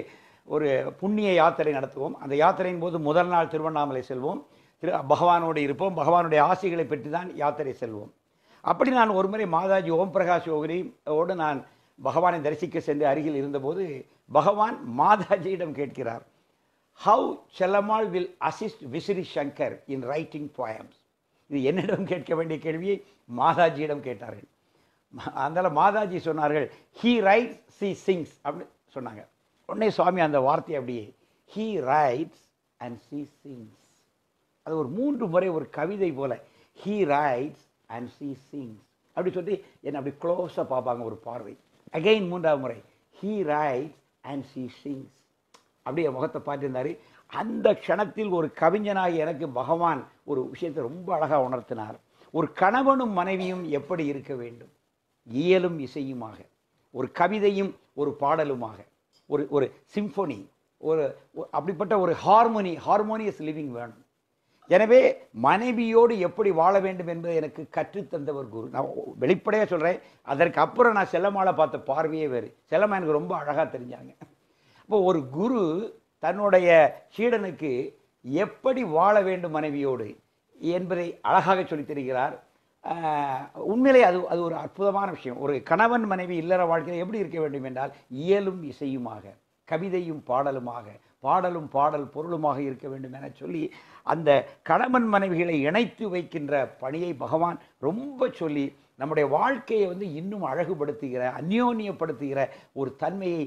ஒரு புண்ணிய யாத்திரை நடத்துவோம். அந்த யாத்திரையின் போது முதல் நாள் திருவண்ணாமலை செல்வோம், பகவானோடு இருப்போம், பகவானுடைய ஆசைகளை பெற்று தான் யாத்திரை செல்வோம். அப்படி நான் ஒரு முறை மாதாஜி ஓம் பிரகாஷ் யோகியோடு நான் பகவானை தரிசிக்க சென்று அருகில் இருந்தபோது பகவான் மாதாஜியிடம் கேட்கிறார், ஹவு செல்லம்மாள் வில் அசிஸ்ட் விசிறி சங்கர் இன் ரைட்டிங் போயம்ஸ். இது என்னிடம் கேட்க வேண்டிய கேள்வியை மாதாஜியிடம் கேட்டார்கள். அதனால் மாதாஜி சொன்னார்கள், ஹீ ரைட்ஸ் ஷி சிங்ஸ் அப்படின்னு சொன்னாங்க. உடனே சுவாமி அந்த வார்த்தை அப்படியே he writes and she sings. அது ஒரு 3 முறை ஒரு கவிதை போல he writes and she sings அப்படி சொல்லி என்னை அப்படி க்ளோஸாக பார்ப்பாங்க ஒரு பார்வை. அகெயின் 3வது முறை he writes and she sings அப்படியே முகத்தை பார்த்துருந்தார். அந்த க்ஷணத்தில் ஒரு கவிஞனாக எனக்கு பகவான் ஒரு விஷயத்தை ரொம்ப அழகாக உணர்த்தினார். ஒரு கணவனும் மனைவியும் எப்படி இருக்க வேண்டும், இயலும் இசையுமாக, ஒரு கவிதையும் ஒரு பாடலுமாக, ஒரு ஒரு சிம்ஃபனி, ஒரு அப்படிப்பட்ட ஒரு ஹார்மோனியஸ் லிவிங் வேணும். எனவே மனைவியோடு எப்படி வாழ வேண்டும் என்பதை எனக்கு கற்றுத்தந்தவர் குரு. நான் வெளிப்படையாக சொல்கிறேன், அதற்கு அப்புறம் நான் செல்லம்மாளை பார்த்த பார்வையே வேறு. செல்லம்மா எனக்கு ரொம்ப அழகாக தெரிஞ்சாங்க. அப்போ ஒரு குரு தன்னுடைய சீடனுக்கு எப்படி வாழ வேண்டும் மனைவியோடு என்பதை அழகாக சொல்லித் தருகிறார். உண்மையிலே அது அது ஒரு அற்புதமான விஷயம். ஒரு கணவன் மனைவி இல்லற வாழ்க்கையில் எப்படி இருக்க வேண்டும் என்றால் இயலும் இசையுமாக, கவிதையும் பாடலுமாக, பாடலும் பாடல் பொருளுமாக இருக்க வேண்டும் என சொல்லி அந்த கணவன் மனைவிகளை இணைத்து வைக்கின்ற பணியை பகவான் ரொம்ப சொல்லி நம்முடைய வாழ்க்கையை வந்து இன்னும் அழகுபடுத்துகிற, அந்யோன்யப்படுத்துகிற ஒரு தன்மையை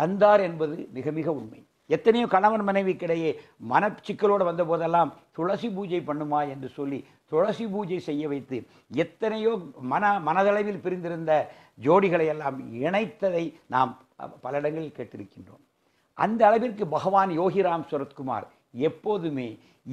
தந்தார் என்பது மிக மிக உண்மை. எத்தனையோ கணவன் மனைவிக்கிடையே மனச்சிக்கலோடு வந்த போதெல்லாம் துளசி பூஜை பண்ணுமா என்று சொல்லி துளசி பூஜை செய்ய வைத்து எத்தனையோ மனதளவில் பிரிந்திருந்த ஜோடிகளை எல்லாம் இணைத்ததை நாம் பல இடங்களில் கேட்டிருக்கின்றோம். அந்த அளவிற்கு பகவான் யோகி ராம் சுரத்குமார் எப்போதுமே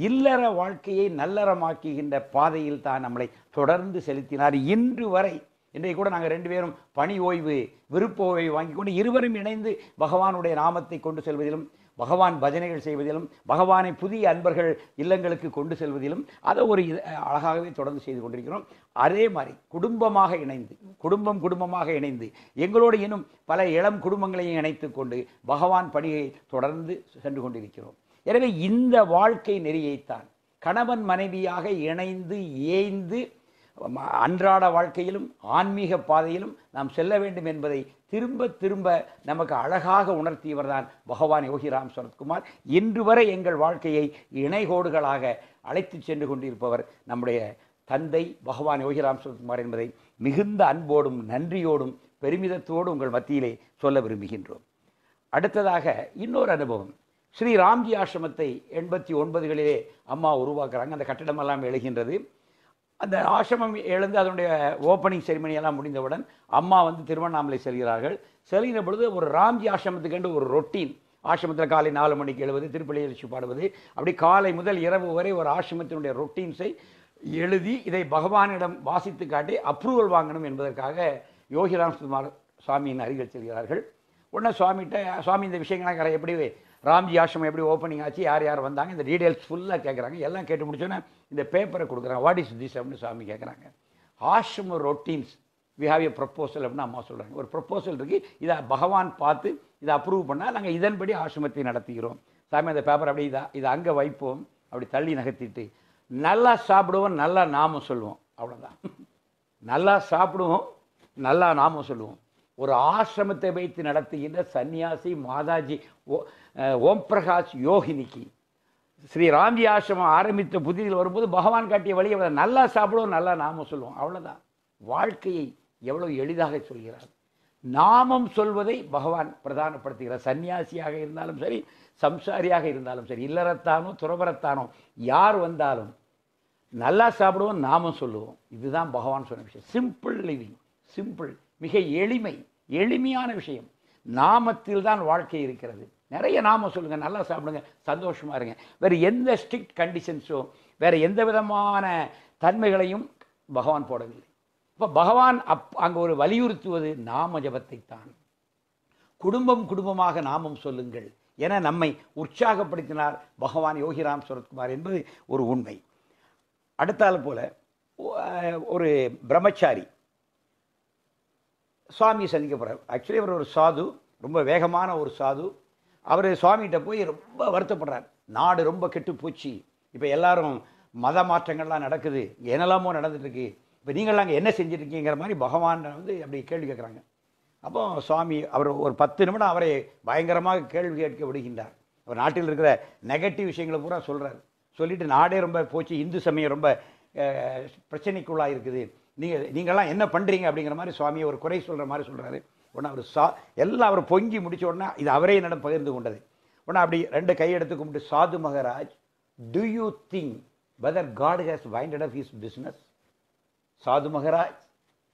இல்லற வாழ்க்கையை நல்லறமாக்குகின்ற பாதையில் தான் நம்மளை தொடர்ந்து செலுத்தினார். இன்று வரை இன்றைக்கு கூட நாங்கள் 2 பேரும் பணி ஓய்வு, விருப்ப ஓய்வு வாங்கி கொண்டு இருவரும் இணைந்து பகவானுடைய நாமத்தை கொண்டு செல்வதிலும், பகவான் பஜனைகள் செய்வதிலும், பகவானை புதிய அன்பர்கள் இல்லங்களுக்கு கொண்டு செல்வதிலும் அதை ஒரு அழகாகவே தொடர்ந்து செய்து கொண்டிருக்கிறோம். அதே மாதிரி குடும்பமாக இணைந்து, குடும்பமாக இணைந்து எங்களோடு இன்னும் பல இளம் குடும்பங்களையும் இணைத்து கொண்டு பகவான் பணியை தொடர்ந்து சென்று கொண்டிருக்கிறோம். எனவே இந்த வாழ்க்கை நெறியைத்தான் கணவன் மனைவியாக இணைந்து ஏய்ந்து அன்றாட வாழ்க்கையிலும் ஆன்மீக பாதையிலும் நாம் செல்ல வேண்டும் என்பதை திரும்ப திரும்ப நமக்கு அழகாக உணர்த்தியவர் தான் பகவான் யோகி ராம் சுரத்குமார். இன்று வரை எங்கள் வாழ்க்கையை இணைகோடுகளாக அழைத்து சென்று கொண்டிருப்பவர் நம்முடைய தந்தை பகவான் யோகி ராம் சுரத்குமார் என்பதை மிகுந்த அன்போடும் நன்றியோடும் பெருமிதத்தோடு உங்கள் மத்தியிலே சொல்ல விரும்புகின்றோம். அடுத்ததாக இன்னொரு அனுபவம். ஸ்ரீ ராம்ஜி ஆசிரமத்தை 89களிலே அம்மா உருவாக்குறாங்க. அந்த கட்டிடமெல்லாம் எழுகின்றது. அந்த ஆசிரமம் எழுந்து அதனுடைய ஓப்பனிங் செரிமனியெல்லாம் முடிந்தவுடன் அம்மா வந்து திருவண்ணாமலை செல்கிறார்கள். செல்கிற பொழுது ஒரு ராம்ஜி ஆசிரமத்துக்கு ஒரு ரொட்டீன். ஆசிரமத்தில் காலை 4 மணிக்கு எழுவது, திருப்பள்ளி பாடுவது, அப்படி காலை முதல் இரவு வரை ஒரு ஆசிரமத்தினுடைய ரொட்டீன்ஸை எழுதி இதை பகவானிடம் வாசித்து காட்டி அப்ரூவல் வாங்கணும் என்பதற்காக யோகி ராம்சுமார் சுவாமியின் அருகில் செல்கிறார்கள். உடனே சுவாமிகிட்ட, சுவாமி இந்த விஷயங்களாக எப்படி ராம்ஜி ஆசிரமம் எப்படி ஓப்பனிங் ஆச்சு, யார் யார் வந்தாங்க, இந்த டீடைல்ஸ் ஃபுல்லாக கேட்குறாங்க. எல்லாம் கேட்டு முடிச்சோன்னே இந்த பேப்பரை கொடுக்குறாங்க. வாட் இஸ் திஸ் அப்படின்னு சாமி கேட்குறாங்க. ஆசிரம routines we have a proposal அப்படின்னு அம்மா சொல்கிறாங்க. ஒரு ப்ரொப்போசல் இருக்குது, இதை பகவான் பார்த்து இதை அப்ரூவ் பண்ணால் நாங்கள் இதன்படி ஆசிரமத்தை நடத்துகிறோம். சாமி அந்த பேப்பர் அப்படி இதை அங்கே வைப்போம் அப்படி தள்ளி நகர்த்திட்டு, நல்லா சாப்பிடுவோம் நல்லா நாமும் சொல்லுவோம், அவ்வளோதான். நல்லா சாப்பிடுவோம் நல்லா நாமும் சொல்லுவோம். ஒரு ஆசிரமத்தை வைத்து நடத்துகின்ற சன்னியாசி மாதாஜி ஓம் பிரகாஷ் யோகினிக்கு ஸ்ரீ ராம்ஜி ஆசிரமம் ஆரம்பித்த புதிதில் வரும்போது பகவான் காட்டிய வழியை நல்லா சாப்பிடுவோம் நல்லா நாமம் சொல்லுவோம், அவ்வளோதான். வாழ்க்கையை எவ்வளோ எளிதாக சொல்கிறார். நாமம் சொல்வதை பகவான் பிரதானப்படுத்துகிறார். சன்னியாசியாக இருந்தாலும் சரி, சம்சாரியாக இருந்தாலும் சரி, இல்லறத்தானோ துறவரத்தானோ யார் வந்தாலும் நல்லா சாப்பிடுவோம் நாமம் சொல்லுவோம். இதுதான் பகவான் சொன்ன விஷயம். சிம்பிள் லிவிங், சிம்பிள், மிக எளிமையான விஷயம். நாமத்தில் தான் வாழ்க்கை இருக்கிறது. நிறைய நாமம் சொல்லுங்கள், நல்லா சாப்பிடுங்க, சந்தோஷமாக இருங்க. வேறு எந்த ஸ்ட்ரிக்ட் கண்டிஷன்ஸோ வேறு எந்த விதமான தன்மைகளையும் பகவான் போடவில்லை. இப்போ பகவான் அங்கே ஒரு வலியுறுத்துவது நாம ஜபத்தை தான். குடும்பமாக நாமம் சொல்லுங்கள் என நம்மை உற்சாகப்படுத்தினார் பகவான் யோகி ராம் சுரத்குமார் என்பது ஒரு உண்மை. அடுத்தால் போல ஒரு பிரம்மச்சாரி சுவாமியை சந்திக்க போகிறார். ஆக்சுவலி அவர் ஒரு சாது, ரொம்ப வேகமான ஒரு சாது. அவர் சுவாமிகிட்ட போய் ரொம்ப வருத்தப்படுறார், நாடு ரொம்ப கெட்டு போச்சு, இப்போ எல்லாரும் மத மாற்றங்கள்லாம் நடக்குது, என்னெல்லாமோ நடந்துட்டுருக்கு, இப்போ நீங்கள்லாம் அங்கே என்ன செஞ்சுருக்கீங்கிற மாதிரி பகவான் வந்து அப்படி கேள்வி கேட்குறாங்க. அப்போ சுவாமி அவர் ஒரு 10 நிமிடம் அவரை பயங்கரமாக கேள்வி கேட்க விடுகின்றார். அவர் நாட்டில் இருக்கிற நெகட்டிவ் விஷயங்களை பூரா சொல்கிறார். சொல்லிவிட்டு நாடே ரொம்ப போச்சு, இந்து சமயம் ரொம்ப பிரச்சனைக்குள்ளாக இருக்குது, நீங்கள்லாம் என்ன பண்ணுறீங்க அப்படிங்கிற மாதிரி சுவாமியை ஒரு குறை சொல்கிற மாதிரி சொல்கிறாரு. உடனே அவர் எல்லாம் அவர் பொங்கி முடித்த உடனே இது அவரே என்னிடம் பகிர்ந்து கொண்டது. உடனே அப்படி 2 கையெடுத்து கும்பிட்டு, Sadhu Maharaj, do you think whether God has winded up his business? சாது Maharaj,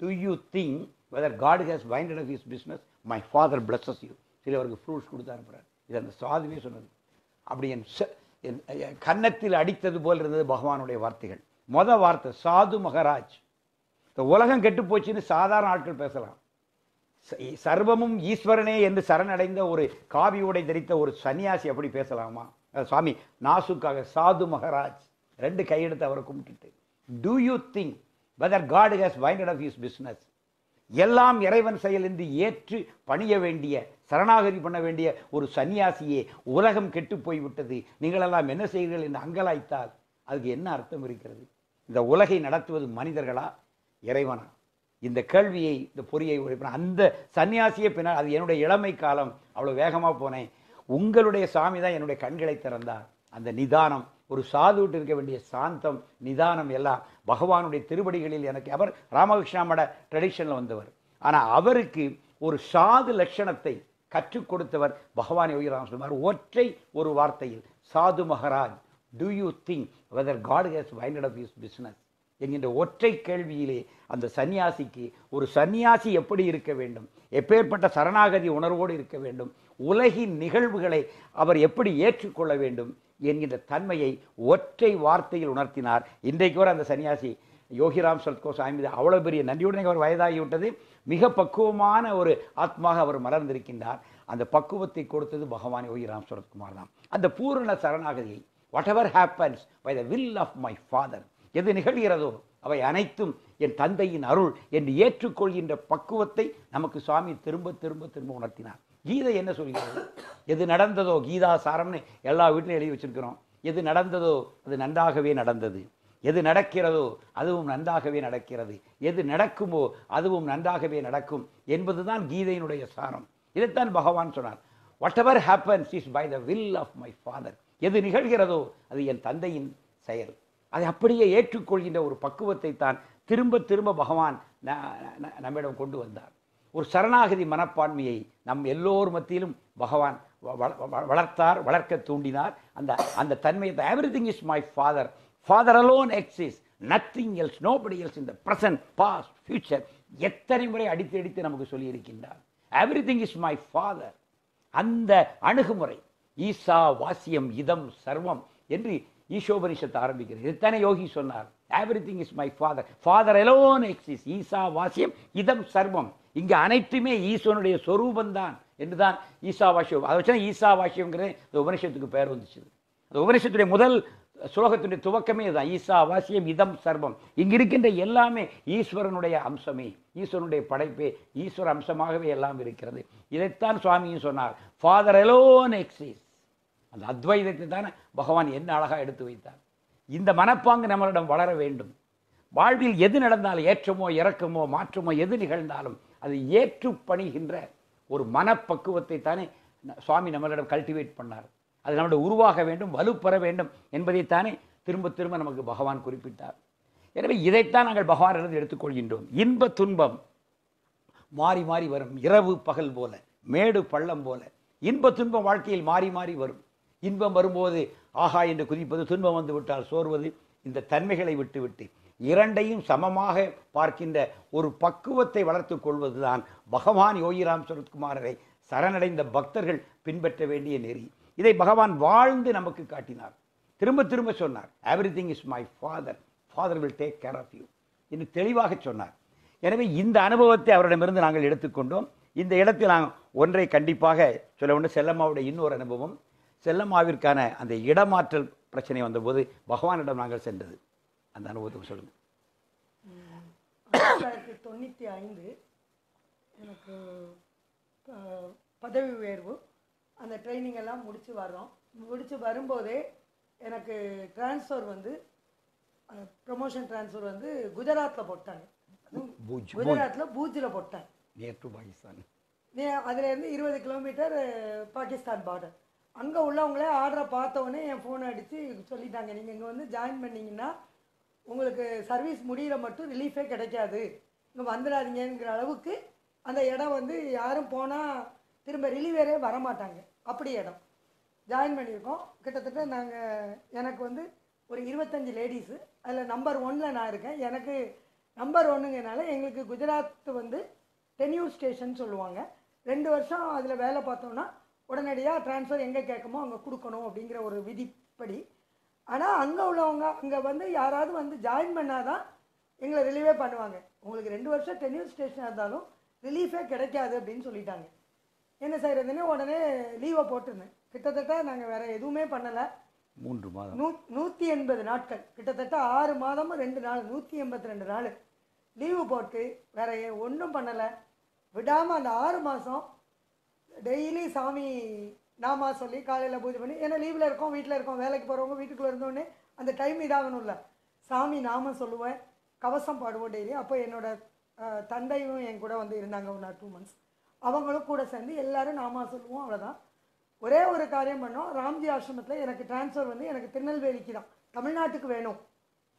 do you think whether God has winded up his business? My father blesses you. சரி, அவருக்கு ஃப்ரூட்ஸ் கொடுத்து அனுப்புகிறார். இது அந்த சாதுவே சொன்னது. அப்படி என் கன்னத்தில் அடித்தது போல் இருந்தது பகவானுடைய வார்த்தைகள். மொதல் வார்த்தை சாது மகாராஜ். இந்த உலகம் கெட்டு போச்சுன்னு சாதாரண ஆட்கள் பேசலாம். சர்வமும் ஈஸ்வரனே என்று சரணடைந்த ஒரு காவி உடை தரித்த ஒரு சன்னியாசி அப்படி பேசலாமா? சுவாமி நாசுக்காக சாது மகாராஜ் 2 கையெடுத்து அவரை கும்பிட்டுட்டு, do you think whether God has winded off his business? எல்லாம் இறைவன் செயல் என்று ஏற்று பணிய வேண்டிய, சரணாகதி பண்ண வேண்டிய ஒரு சன்னியாசியே உலகம் கெட்டு போய்விட்டது, நீங்களெல்லாம் என்ன செய்கிறீர்கள் என்று அங்கலாய்த்தால் அதுக்கு என்ன அர்த்தம் இருக்கிறது? இந்த உலகை நடத்துவது மனிதர்களா இறைவனா? இந்த கேள்வியை, இந்த பொறியை உழைப்பின அந்த சன்னியாசியை பின்னால், அது என்னுடைய இளமை காலம், அவ்வளோ வேகமாக போனேன், உங்களுடைய சாமி தான் என்னுடைய கண்களை திறந்தார். அந்த நிதானம், ஒரு சாதுவிட்டு இருக்க வேண்டிய சாந்தம், நிதானம் எல்லாம் பகவானுடைய திருவடிகளில் எனக்கு. அவர் ராமகிருஷ்ணாவோட ட்ரெடிஷனில் வந்தவர். ஆனால் அவருக்கு ஒரு சாது லட்சணத்தை கற்றுக் கொடுத்தவர் பகவான் யோகி ராமசுரத்குமார். ஒற்றை ஒரு வார்த்தையில் Sadhu Maharaj, do you think whether God has winded up his business? என்கின்ற ஒற்றை கேள்வியிலே அந்த சன்னியாசிக்கு, ஒரு சன்னியாசி எப்படி இருக்க வேண்டும், எப்பேற்பட்ட சரணாகதி உணர்வோடு இருக்க வேண்டும், உலகின் நிகழ்வுகளை அவர் எப்படி ஏற்றுக்கொள்ள வேண்டும் என்கின்ற தன்மையை ஒற்றை வார்த்தையில் உணர்த்தினார். இன்றைக்கு வரை அந்த சன்னியாசி யோகிராம் சரத்குமார் சாமி மீது அவ்வளோ பெரிய நன்றியுடன், அவர் வயதாகிவிட்டது, மிக பக்குவமான ஒரு ஆத்மாக அவர் மலர்ந்திருக்கின்றார். அந்த பக்குவத்தை கொடுத்தது பகவான் யோகிராம் சரத்குமார் தான். அந்த பூரண சரணாகதியை, whatever happens by the will of my father, எது நிகழ்கிறதோ அவை அனைத்தும் என் தந்தையின் அருள் என்று ஏற்றுக்கொள்கின்ற பக்குவத்தை நமக்கு சுவாமி திரும்ப திரும்ப திரும்ப உணர்த்தினார். கீதை என்ன சொல்கிறது? எது நடந்ததோ, கீதா சாரம்னு எல்லா வீட்டிலும் எழுதி வச்சிருக்கிறோம், எது நடந்ததோ அது நன்றாகவே நடந்தது, எது நடக்கிறதோ அதுவும் நன்றாகவே நடக்கிறது, எது நடக்குமோ அதுவும் நன்றாகவே நடக்கும் என்பதுதான் கீதையினுடைய சாரம். இதைத்தான் பகவான் சொன்னார், whatever happens is by the will of my father. எது நிகழ்கிறதோ அது என் தந்தையின் செயல், அதை அப்படியே ஏற்றுக்கொள்கின்ற ஒரு பக்குவத்தை தான் திரும்ப திரும்ப பகவான் நம்மிடம் கொண்டு வந்தார். ஒரு சரணாகதி மனப்பான்மையை நம் எல்லோர் மத்தியிலும் பகவான் வளர்த்தார், வளர்க்க தூண்டினார். அந்த அந்த தன்மையை, everything is my father, father alone exist, nothing else, nobody else in the present, past, future எத்தனை முறை அடித்து அடித்து நமக்கு சொல்லியிருக்கின்றார். Everything is my father. அந்த அணுகுமுறை, ஈசா வாசியம் இதம் சர்வம் என்று ஈஷோபனிஷத்தை ஆரம்பிக்கிறது. இதைத்தானே யோகி சொன்னார், everything is my father, father alone exist, ஈசா வாசியம் இதம் சர்வம். இங்கே அனைத்துமே ஈஸ்வனுடைய சொரூபந்தான் என்றுதான் ஈசா வாசியம். அதை வச்சுனா ஈசா வாசியம்ங்கிறது இந்த உபனிஷத்துக்கு பெயர் வந்துச்சு. அந்த உபனிஷத்துடைய முதல் சுலோகத்துடைய துவக்கமே இதுதான், ஈசா வாசியம் இதம் சர்வம். இங்கே இருக்கின்ற எல்லாமே ஈஸ்வரனுடைய அம்சமே, ஈஸ்வரனுடைய படைப்பே, ஈஸ்வர அம்சமாகவே எல்லாம் இருக்கிறது. இதைத்தான் சுவாமியும் சொன்னார், ஃபாதர் அலோன் எக்ஸிஸ்ட். அந்த அத்வைதத்தை தானே பகவான் என்ன அழகாக எடுத்து வைத்தார். இந்த மனப்பாங்கு நம்மளிடம் வளர வேண்டும். வாழ்வில் எது நடந்தாலும், ஏற்றமோ இறக்கமோ மாற்றமோ எது நிகழ்ந்தாலும் அது ஏற்று பணிகின்ற ஒரு மனப்பக்குவத்தை தானே சுவாமி நம்மளிடம் கல்டிவேட் பண்ணார். அது நம்மளோட உருவாக வேண்டும், வலுப்பெற வேண்டும் என்பதைத்தானே திரும்ப திரும்ப நமக்கு பகவான் குறிப்பிட்டார். எனவே இதைத்தான் நாங்கள் பகவானிடம் எடுத்துக்கொள்கின்றோம். இன்ப துன்பம் மாறி மாறி வரும், இரவு பகல் போல, மேடு பள்ளம் போல. இன்ப துன்பம் வாழ்க்கையில் மாறி மாறி வரும். இன்பம் வரும்போது ஆஹா என்று குதிப்பது, துன்பம் வந்து விட்டால் சோர்வது, இந்த தன்மைகளை விட்டுவிட்டு இரண்டையும் சமமாக பார்க்கின்ற ஒரு பக்குவத்தை வளர்த்து கொள்வதுதான் பகவான் யோகி ராமசுரத்குமாரரை சரணடைந்த பக்தர்கள் பின்பற்ற வேண்டிய நெறி. இதை பகவான் வாழ்ந்து நமக்கு காட்டினார். திரும்ப திரும்ப சொன்னார், everything is my father, father will take care of you என்று தெளிவாக சொன்னார். எனவே இந்த அனுபவத்தை அவரிடமிருந்து நாங்கள் எடுத்துக்கொண்டோம். இந்த இடத்தில் நான் ஒன்றை கண்டிப்பாக சொல்ல வேண்டும், செல்லம்மாவுடைய இன்னொரு அனுபவம். செல்லம்மாவிற்கான அந்த இடமாற்றல் பிரச்சனை வந்தபோது பகவானிடம் நாங்கள் சென்றது, அந்த அனுபவத்துக்கு சொல்லுங்கள். 1995 பதவி உயர்வு அந்த ட்ரெய்னிங் எல்லாம் முடிச்சு வரோம் முடிச்சு வரும்போதே எனக்கு ட்ரான்ஸ்ஃபர் வந்து ப்ரமோஷன் ட்ரான்ஸ்ஃபர் வந்து குஜராத்தில் போட்டாங்க குஜராத்தில் பூஜ்ஜில் போட்டாங்க நேற்று பாகிஸ்தான் அதுலேருந்து 20 கிலோமீட்டர் பாகிஸ்தான் பார்டர் அங்கே உள்ளவங்களே ஆர்டரை பார்த்தவொடனே என் ஃபோன் அடித்து சொல்லிட்டாங்க நீங்கள் இங்கே வந்து ஜாயின் பண்ணிங்கன்னா உங்களுக்கு சர்வீஸ் முடிகிற மட்டும் ரிலீஃபே கிடைக்காது இங்கே வந்துடாதீங்கிற அளவுக்கு அந்த இடம் வந்து யாரும் போனால் திரும்ப ரிலீவரே வரமாட்டாங்க அப்படி இடம் ஜாயின் பண்ணியிருக்கோம் கிட்டத்தட்ட நாங்கள் எனக்கு வந்து ஒரு 25 லேடிஸு அதில் நம்பர் 1ல் நான் இருக்கேன் எனக்கு நம்பர் 1ங்கனால எங்களுக்கு குஜராத் வந்து டென்யூர் ஸ்டேஷன் சொல்லுவாங்க 2 வருஷம் அதில் வேலை பார்த்தோம்னா உடனடியாக ட்ரான்ஸ்ஃபர் எங்கே கேட்குமோ அங்கே கொடுக்கணும் அப்படிங்கிற ஒரு விதிப்படி ஆனால் அங்கே உள்ளவங்க அங்கே வந்து யாராவது வந்து ஜாயின் பண்ணால் தான் எங்களை ரிலீவே பண்ணுவாங்க உங்களுக்கு 2 வருஷம் டென்யூர் ஸ்டேஷனாக இருந்தாலும் ரிலீஃபே கிடைக்காது அப்படின்னு சொல்லிட்டாங்க என்ன செய்கிறதுன்னு உடனே லீவை போட்டுருந்தேன் கிட்டத்தட்ட நாங்கள் வேறு எதுவுமே பண்ணலை 3 மாதம் 180 நாட்கள் கிட்டத்தட்ட 6 மாதமும் 2 நாள் 182 நாள் லீவு போட்டு வேற ஒன்றும் பண்ணலை விடாமல் அந்த 6 மாதம் டெய்லி சாமி நாமா சொல்லி காலையில் பூஜை பண்ணி ஏன்னா லீவில் இருக்கோம் வீட்டில் இருக்கோம் வேலைக்கு போகிறவங்க வீட்டுக்குள்ளே இருந்தோடனே அந்த டைம் இதாகணும்ல சாமி நாம சொல்லுவேன் கவசம் பாடுவோம் டெய்லி அப்போ என்னோடய தந்தையும் என் கூட வந்து இருந்தாங்க ஒரு 2 மந்த்ஸ் அவங்களும் கூட சேர்ந்து எல்லோரும் நாமா சொல்லுவோம் அவ்வளோதான் ஒரே ஒரு காரியம் பண்ணோம் ராம்ஜி ஆசிரமத்தில் எனக்கு டிரான்ஸ்ஃபர் வந்து எனக்கு திருநெல்வேலிக்கு தான் தமிழ்நாட்டுக்கு வேணும்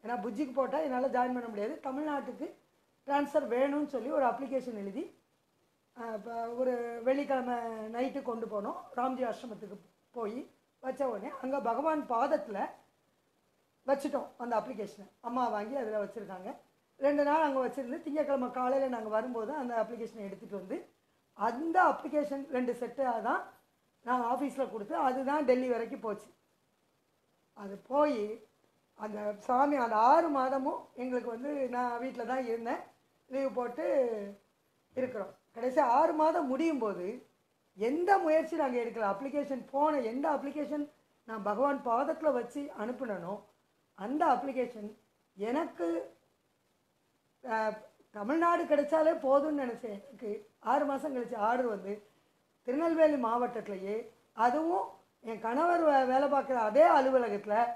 ஏன்னா புஜ்ஜிக்கு போட்டால் என்னால் ஜாயின் பண்ண முடியாது தமிழ்நாட்டுக்கு டிரான்ஸ்ஃபர் வேணும்னு சொல்லி ஒரு அப்ளிகேஷன் எழுதி இப்போ ஒரு வெள்ளிக்கிழமை நைட்டு கொண்டு போனோம் ராம்ஜி ஆசிரமத்துக்கு போய் வச்ச உடனே அங்கே பகவான் பாதத்தில் வச்சுட்டோம் அந்த அப்ளிகேஷனை அம்மா வாங்கி அதில் வச்சுருக்காங்க 2 நாள் அங்கே வச்சுருந்து திங்கக்கிழமை காலையில் நாங்கள் வரும்போது அந்த அப்ளிகேஷனை எடுத்துகிட்டு வந்து அந்த அப்ளிகேஷன் 2 செட்டாக தான் நான் ஆஃபீஸில் கொடுத்து அதுதான் டெல்லி வரைக்கும் போச்சு அது போய் அந்த சாமி அந்த 6 மாதமும் எங்களுக்கு வந்து நான் வீட்டில் தான் இருந்தேன் லீவ் போட்டு இருக்கிறோம் கடைசி 6 மாதம் முடியும் போது எந்த முயற்சி நாங்கள் எடுக்கல அப்ளிகேஷன் போன எந்த அப்ளிகேஷன் நான் பகவான் பாதத்தில் வச்சு அனுப்புனனோ அந்த அப்ளிகேஷன் எனக்கு தமிழ்நாடு கிடைச்சாலே போதும்னு நினச்சேன் எனக்கு 6 மாதம் கழிச்சு ஆர்டர் வந்து திருநெல்வேலி மாவட்டத்திலேயே அதுவும் என் கணவர் வேலை பார்க்குற அதே அலுவலகத்தில்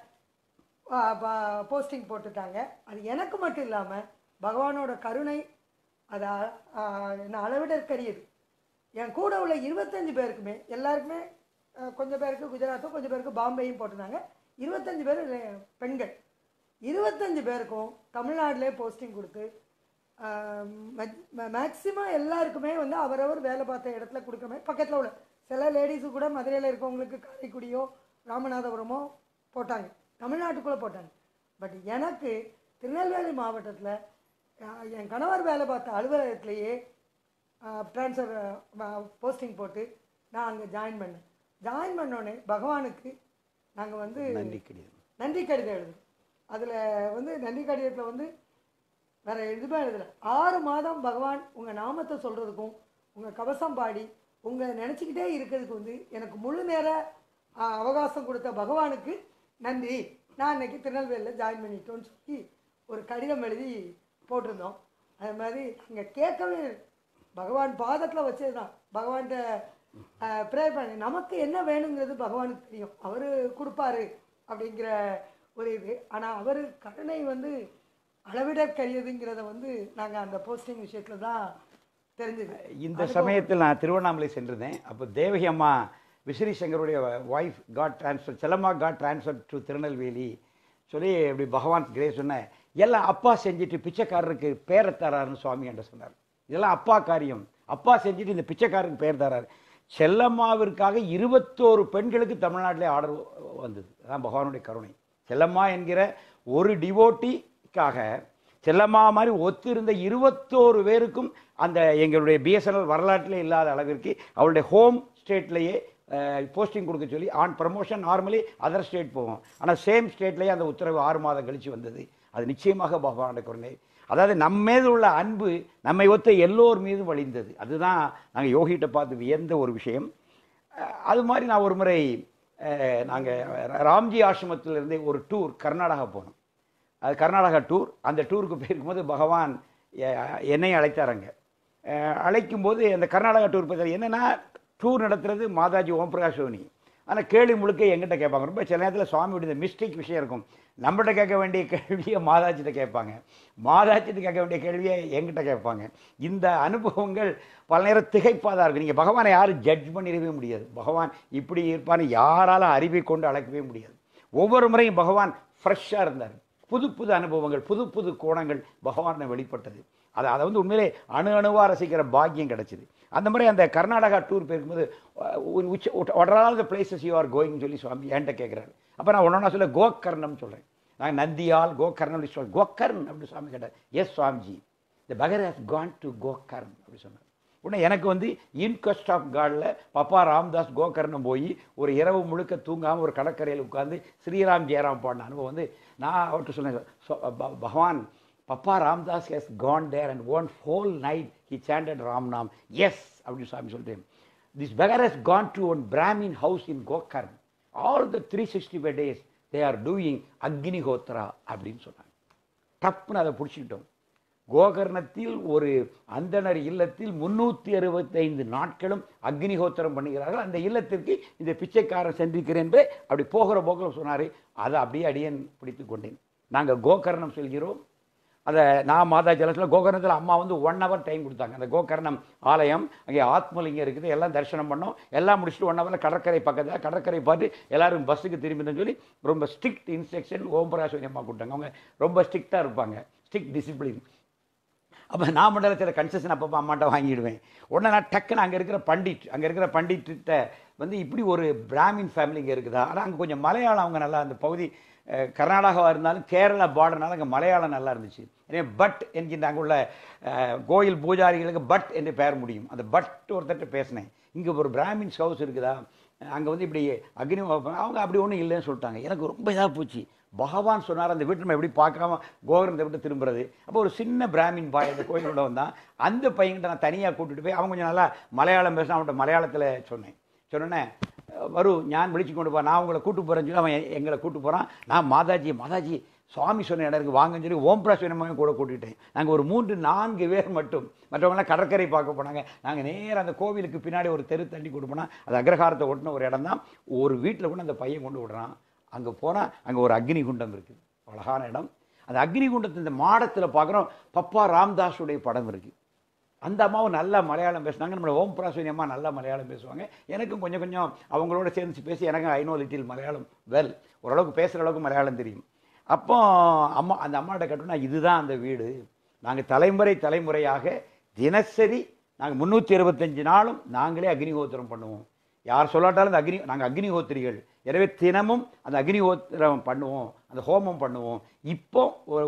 போஸ்டிங் போட்டுட்டாங்க அது எனக்கு மட்டும் இல்லாமல் பகவானோட கருணை அதை நான் அளவிடற்கரியது என் கூட உள்ள 25 பேருக்குமே எல்லாருக்குமே கொஞ்சம் பேருக்கு குஜராத்தும் கொஞ்சம் பேருக்கு பாம்பேயும் போட்டிருந்தாங்க 25 பேர் பெண்கள் 25 பேருக்கும் தமிழ்நாட்டிலே போஸ்டிங் கொடுத்து மேக்ஸிமம் எல்லாருக்குமே வந்து அவரவர் வேலை பார்த்த இடத்துல கொடுக்குறமே பக்கத்தில் உள்ள சில லேடிஸு கூட மதுரையில் இருக்கவங்களுக்கு காரைக்குடியோ ராமநாதபுரமோ போட்டாங்க தமிழ்நாட்டுக்குள்ளே போட்டாங்க பட் எனக்கு திருநெல்வேலி மாவட்டத்தில் என் கணவர் வேலை பார்த்த அலுவலகத்திலேயே ட்ரான்ஸ்ஃபர் போஸ்டிங் போட்டு நான் அங்கே ஜாயின் பண்ணேன் ஜாயின் பண்ணோடனே பகவானுக்கு நாங்கள் வந்து நன்றி கடிதம் எழுதுறோம் அதில் வந்து நன்றி கடிதத்தில் வந்து வேறு எதுவுமே எழுதலை 6 மாதம் பகவான் உங்கள் நாமத்தை சொல்கிறதுக்கும் உங்கள் கவசம் பாடி உங்களை நினச்சிக்கிட்டே இருக்கிறதுக்கு வந்து எனக்கு முழு நேர அவகாசம் கொடுத்த பகவானுக்கு நன்றி நான் இன்றைக்கி திருநெல்வேலியில் ஜாயின் பண்ணிட்டோன்னு சொல்லி ஒரு கடிதம் எழுதி போட்டிருந்தோம் அது மாதிரி அங்கே கேட்கவே பகவான் பாதத்தில் வச்சது தான் பகவான்கிட்ட ப்ரே பண்ணி நமக்கு என்ன வேணுங்கிறது பகவானுக்கு தெரியும் அவர் கொடுப்பாரு அப்படிங்கிற ஒரு இது ஆனால் அவர் கருணை வந்து அளவிடற்கரியதுங்கிறத வந்து நாங்கள் அந்த போஸ்டிங் விஷயத்தில் தான் தெரிஞ்சுது இந்த சமயத்தில் நான் திருவண்ணாமலை சென்றிருந்தேன் அப்போ தேவகி அம்மா விசிறி சங்கருடைய wife got transfer Chellamma got transfer to Tirunelveli சொல்லி இப்படி பகவான் கிரேஸ் சொன்னேன் எல்லாம் அப்பா செஞ்சுட்டு பிச்சைக்காரருக்கு பேரை தராருன்னு சுவாமி என்று சொன்னார் இதெல்லாம் அப்பா காரியம் அப்பா செஞ்சுட்டு இந்த பிச்சைக்காரருக்கு பேர் தராரு செல்லம்மாவிற்காக 21 பெண்களுக்கு தமிழ்நாட்டிலே ஆர்டர் வந்தது அதான் பகவானுடைய கருணை செல்லம்மா என்கிற ஒரு டிவோட்டி செல்லம்மா மாதிரி ஒத்திருந்த 21 பேருக்கும் அந்த எங்களுடைய பிஎஸ்என்எல் வரலாற்றிலே இல்லாத அளவிற்கு அவளுடைய ஹோம் ஸ்டேட்லேயே போஸ்டிங் கொடுக்க சொல்லி on promotion normally other state போவோம் ஆனால் சேம் ஸ்டேட்லேயே அந்த உத்தரவு 6 மாதம் கழித்து வந்தது அது நிச்சயமாக பகவானுடைய கருணை அதாவது நம்ம மீது உள்ள அன்பு நம்மை ஒத்த எல்லோர் மீதும் வழிந்தது அதுதான் நாங்கள் யோகிகிட்ட பார்த்து வியந்த ஒரு விஷயம் அது மாதிரி நான் ஒரு முறை நாங்கள் ராம்ஜி ஆசிரமத்திலிருந்து ஒரு டூர் கர்நாடகா போனோம் அது கர்நாடகா டூர் அந்த டூருக்கு போயிருக்கும்போது பகவான் என்னை அழைத்தாரங்க அழைக்கும்போது அந்த கர்நாடகா டூர் பற்றி என்னென்னா டூர் நடத்துறது மாதாஜி ஓம் பிரகாஷ் சோனி. ஆனால் கேள்வி முழுக்க எங்கிட்ட கேட்பாங்க. ரொம்ப சில நேரத்தில் சுவாமியோட இந்த மிஸ்டேக் விஷயம் இருக்கும். நம்மகிட்ட கேட்க வேண்டிய கேள்வியை மாதாஜிட்ட கேட்பாங்க, மாதாஜிட்ட கேட்க வேண்டிய கேள்வியை எங்கிட்ட கேட்பாங்க. இந்த அனுபவங்கள் பல நேரம் திகைப்பாக தான் இருக்கும். நீங்கள் பகவானை யாரும் ஜட்ஜ் பண்ணிடவே முடியாது. பகவான் இப்படி இருப்பான்னு யாராலும் அறிவை கொண்டு அழைக்கவே முடியாது. ஒவ்வொரு முறையும் பகவான் ஃப்ரெஷ்ஷாக இருந்தார். புது புது அனுபவங்கள், புது புது கோணங்கள் பகவானை வெளிப்பட்டது. அதை வந்து உண்மையிலே அணுவாக ரசிக்கிற பாக்கியம் கிடச்சிது. அந்த மாதிரி அந்த கர்நாடகா டூர் போயிருக்கும்போது ஒரு ஒடரால் பிளேசஸ் யூ ஆர் கோயிங்னு சொல்லி சுவாமி ஏன்ட்ட கேட்குறாரு. அப்போ நான் ஒன்றா சொல்ல கோக்கர்ணம்னு சொல்கிறேன். நான் நந்தியால் கோக்கர்ணம் அப்படி சொல்கிறேன். கோக்கர்ண் அப்படின்னு சுவாமி கேட்டார். Yes Swamiji, the bugger has gone to Gokarn அப்படி சொன்னார். உடனே எனக்கு வந்து இன்கொஸ்ட் ஆஃப் காடில் பப்பா ராம்தாஸ் கோக்கர்ணம் போய் ஒரு இரவு முழுக்க தூங்காமல் ஒரு கடற்கரையில் உட்கார்ந்து ஸ்ரீராம் ஜெயராம் பாடின அனுபவம் வந்து நான் அவர்கிட்ட சொன்னேன். Bhagavan Papa Ramdas has gone there and one whole night he chanted Ramnam. Yes அப்படின்னு சுவாமி சொல்கிறேன். This beggar has gone to one Brahmin house in Gokarn. All the 365 days they are doing Agnihotra அப்படின்னு சொன்னாங்க. டப்புன்னு அதை பிடிச்சிக்கிட்டோம். கோகர்ணத்தில் ஒரு அந்தனர் இல்லத்தில் 365 நாட்களும் அக்னிஹோத்திரம் பண்ணுகிறார்கள். அந்த இல்லத்திற்கு இந்த பிச்சைக்காரன் சென்றிருக்கிறேன் என்று அப்படி போகிற போக்கில் சொன்னார். அதை அப்படியே அடியன் பிடித்து கொண்டேன். நாங்கள் கோகர்ணம் செல்கிறோம். அதை நான் மாதாஜலத்தில் கோகர்ணத்தில் அம்மா வந்து 1 hour டைம் கொடுத்தாங்க. அந்த கோகர்ணம் ஆலயம் அங்கே ஆத்மலிங்கம் இருக்குது. எல்லாம் தரிசனம் பண்ணோம். எல்லாம் முடிச்சுட்டு 1 hour கடற்கரை பக்கத்தில் கடற்கரை பார்த்து எல்லோரும் பஸ்ஸுக்கு திரும்பினு சொல்லி ரொம்ப ஸ்ட்ரிக்ட் இன்ஸ்ட்ரக்ஷன் ஓம் பிரகாஷ் அம்மா கொடுத்தாங்க. அவங்க ரொம்ப ஸ்ட்ரிக்டாக இருப்பாங்க, ஸ்ட்ரிக்ட் டிசிப்ளின். அப்போ நான் மட்டும் சில கன்செஷன் அப்பப்போ அம்மாட்ட வாங்கிடுவேன். உடனே நான் டக்குன்னு அங்கே இருக்கிற பண்டிட்ட வந்து இப்படி ஒரு பிராமின் ஃபேமிலி இங்கே இருக்குதா. ஆனால் அங்கே கொஞ்சம் மலையாளம் அவங்க நல்லா, அந்த பகுதி கர்நாடகாவாக இருந்தாலும் கேரளா பார்டர்னால அங்கே மலையாளம் நல்லா இருந்துச்சு. எனவே பட் என்கின்ற அங்கே உள்ள கோயில் பூஜாரிகளுக்கு பட் என்று பெயர் முடியும். அந்த பட் ஒருத்தட்ட பேசினேன். இங்கே ஒரு பிராமின்ஸ் ஹவுஸ் இருக்குதா, அங்கே வந்து இப்படி அக்னி அவங்க அப்படி ஒன்றும் இல்லைன்னு சொல்லிட்டாங்க. எனக்கு ரொம்ப இதாக போச்சு. பகவான் சொன்னார் அந்த வீட்டு நம்ம எப்படி பார்க்காம கோகர்ணத்தை விட்டு திரும்புறது. அப்போ ஒரு சின்ன பிராமின் பாய் அந்த கோயிலோட வந்தான். அந்த பையன்கிட்ட நான் தனியாக கூட்டிகிட்டு போய் அவங்க கொஞ்சம் நல்லா மலையாளம் பேசினா அவன்கிட்ட மலையாளத்தில் சொன்னேன்னே வரும் ஞான் விழிச்சு கொண்டு போய் நான் உங்களை கூட்டு போகிறேன்னு சொல்லி அவன் எங்களை கூட்டு போகிறான். நான் மாதாஜி சுவாமி சொன்ன இடம் இருக்குது வாங்கன்னு சொல்லி ஓம் பிரகாஷ் சுவாமியும் கூட கூட்டிகிட்டேன். நாங்கள் ஒரு 3-4 பேர் மட்டும், மற்றவங்களாம் கடற்கரை பார்க்க போனாங்க. நாங்கள் நேராக அந்த கோவிலுக்கு பின்னாடி ஒரு தெரு தண்ணி கொண்டு போனால் அது அக்ரஹாரத்தை ஒட்டின ஒரு இடம் தான். ஒரு வீட்டில் கூட அந்த பையன் கொண்டு விடுறான். அங்கே போனால் அங்கே ஒரு அக்னி குண்டம் இருக்குது, அழகான இடம். அந்த அக்னி குண்டத்தை இந்த மாடத்தில் பார்க்குறோம். பப்பா ராம்தாஸுடைய படம் இருக்குது. அந்த அம்மாவும் நல்லா மலையாளம் பேசினாங்க. நம்மளை ஓம் பிரகாஷ் அம்மா நல்லா மலையாளம் பேசுவாங்க. எனக்கும் கொஞ்சம் அவங்களோட சேர்ந்து பேசி எனக்கு ஐநோ லிட்டில் மலையாளம் வெல், ஓரளவுக்கு பேசுகிற அளவுக்கு மலையாளம் தெரியும். அப்போ அந்த அம்மாட்ட கேட்டோம்னா இதுதான் அந்த வீடு. நாங்கள் தலைமுறையாக தினசரி நாங்கள் 365 நாளும் நாங்களே அக்னிஹோத்திரம் பண்ணுவோம். யார் சொல்லாட்டாலும் அந்த நாங்கள் அக்னிஹோத்திரிகள். எனவே தினமும் அந்த அக்னிஹோத்திரம் பண்ணுவோம், அந்த ஹோமம் பண்ணுவோம். இப்போ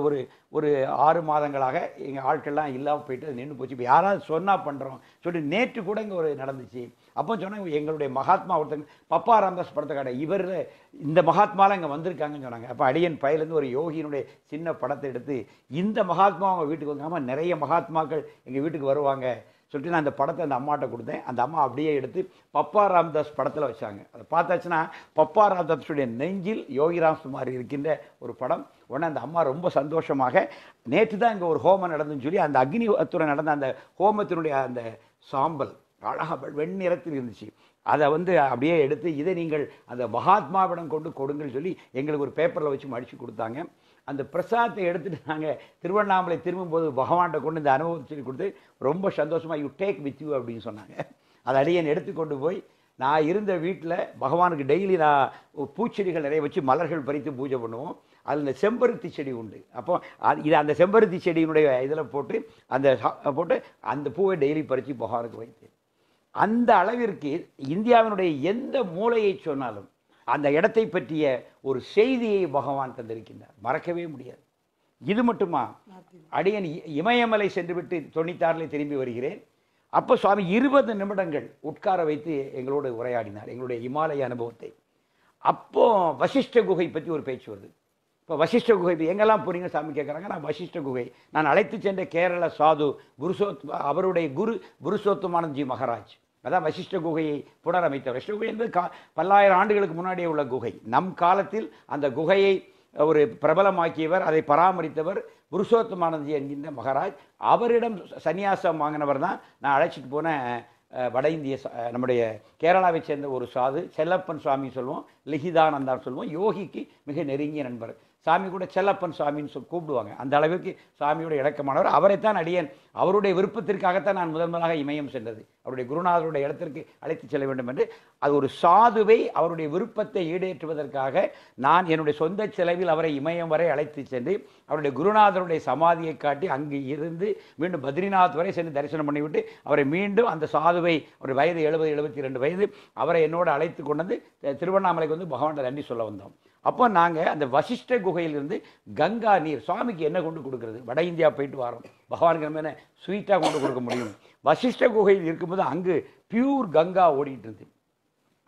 ஒரு ஒரு 6 மாதங்களாக எங்கள் ஆட்கள்லாம் இல்லாமல் போயிட்டு அது நின்று போச்சு. இப்போ யாராவது சொன்னால் பண்ணுறோம் சொல்லிட்டு நேற்று கூட இங்கே ஒரு நடந்துச்சு. அப்போ சொன்னாங்க எங்களுடைய மகாத்மா ஒருத்தங்க பப்பா ராம்தாஸ் படத்தை காட்ட இவரில் இந்த மகாத்மாலாம் இங்கே வந்திருக்காங்கன்னு சொன்னாங்க. அப்போ அடியன் பையிலேருந்து ஒரு யோகியினுடைய சின்ன படத்தை எடுத்து இந்த மகாத்மா அவங்க வீட்டுக்கு வந்தாமல் நிறைய மகாத்மாக்கள் எங்கள் வீட்டுக்கு வருவாங்க சொல்லிட்டு நான் அந்த படத்தை அந்த அம்மாட்ட கொடுத்தேன். அந்த அம்மா அப்படியே எடுத்து பப்பா ராம்தாஸ் படத்தில் வச்சாங்க. அதை பார்த்தாச்சுன்னா பப்பா ராம்தாஸுடைய நெஞ்சில் யோகி ராம்சுமார் இருக்கின்ற ஒரு படம். உடனே அந்த அம்மா ரொம்ப சந்தோஷமாக நேற்று தான் இங்கே ஒரு ஹோமம் நடந்துன்னு சொல்லி அந்த அக்னிஹோத்திரம் நடந்த அந்த ஹோமத்தினுடைய அந்த சாம்பல் அழகாக வெண்ணிறத்தில் இருந்துச்சு. அதை வந்து அப்படியே எடுத்து இதை நீங்கள் அந்த மகாத்மாவிடம் கொண்டு கொடுங்கன்னு சொல்லி எங்களுக்கு ஒரு பேப்பரில் வச்சு மடித்து கொடுத்தாங்க. அந்த பிரசாதத்தை எடுத்துகிட்டு நாங்கள் திருவண்ணாமலை திரும்பும்போது பகவான்கிட்ட கொண்டு இந்த அனுபவத்தை சொல்லி கொடுத்து ரொம்ப சந்தோஷமாக யூ டேக் வித் யூ அப்படின்னு சொன்னாங்க. அதை அடியேன் எடுத்துக்கொண்டு போய் நான் இருந்த வீட்டில் பகவானுக்கு டெய்லி நான் பூச்செடிகள் நிறைய வச்சு மலர்கள் பறித்து பூஜை பண்ணுவோம். அதில் இந்த செம்பருத்தி செடி உண்டு. அப்போ இது அந்த செம்பருத்தி செடியினுடைய இதில் போட்டு அந்த பூவை டெய்லி பறித்து பகவானுக்கு வைத்தேன். அந்த அளவிற்கு இந்தியாவினுடைய எந்த மூலையை சொன்னாலும் அந்த இடத்தை பற்றிய ஒரு செய்தியை பகவான் தந்திருக்கின்றார். மறக்கவே முடியாது. இது மட்டுமா, அடியன் இமயமலை சென்றுவிட்டு 96 திரும்பி வருகிறேன். அப்போ சுவாமி 20 நிமிடங்கள் உட்கார வைத்து எங்களோடு உரையாடினார் எங்களுடைய இமாலய அனுபவத்தை. அப்போ வசிஷ்ட குகை பற்றி ஒரு பேச்சு வருது. இப்போ வசிஷ்ட குகை எங்கெல்லாம் போறீங்க சாமி கேட்குறாங்க. நான் வசிஷ்ட குகை நான் அழைத்து சென்ற கேரள சாது அவருடைய புருஷோத்தமானந்த்ஜி மகாராஜ் அதான் வசிஷ்ட குகையை புனரமைத்த. வசிஷ்ட குகை என்பது பல்லாயிரம் ஆண்டுகளுக்கு முன்னாடியே உள்ள குகை. நம் காலத்தில் அந்த குகையை ஒரு பிரபலமாக்கியவர், அதை பராமரித்தவர் புருஷோத்தமானந்தி என்கின்ற மகாராஜ் அவரிடம் சன்னியாசம் வாங்கினவர் தான் நான் அழைச்சிட்டு போன வட இந்திய நம்முடைய கேரளாவை சேர்ந்த ஒரு சாது செல்லப்பன் சுவாமி சொல்லுவோம், லிகிதானந்தான்னு சொல்லுவோம். யோகிக்கு மிக நெருங்கிய நண்பர். சாமி கூட செல்லப்பன் சுவாமின்னு கூப்பிடுவாங்க. அந்த அளவுக்கு சாமியோட இணக்கமானவர். அவரைத்தான் அடியேன் அவருடைய விருப்பத்திற்காகத்தான் நான் முதன் முதலாக இமயம் சென்றது. அவருடைய குருநாதருடைய இடத்திற்கு அழைத்து செல்ல வேண்டும் என்று. அது ஒரு சாதுவை அவருடைய விருப்பத்தை ஈடேற்றுவதற்காக நான் என்னுடைய சொந்த செலவில் அவரை இமயம் வரை அழைத்து சென்று அவருடைய குருநாதருடைய சமாதியை காட்டி அங்கு இருந்து மீண்டும் பத்ரிநாத் வரை சென்று தரிசனம் பண்ணிவிட்டு அவரை மீண்டும் அந்த சாதுவை ஒரு வயது 70-72 வயது அவரை என்னோட அழைத்து கொண்டு திருவண்ணாமலைக்கு வந்து பகவான் நன்றி சொல்ல வந்தோம். அப்போ நாங்கள் அந்த வசிஷ்ட குகையிலிருந்து கங்கா நீர் சுவாமிக்கு என்ன கொண்டு கொடுக்குறது, வட இந்தியா போயிட்டு வரோம், பகவானுக்கு நம்ம என்ன ஸ்வீட்டாக கொண்டு கொடுக்க முடியும். வசிஷ்ட குகையில் இருக்கும்போது அங்கு பியூர் கங்கா ஓடிட்டு இருந்து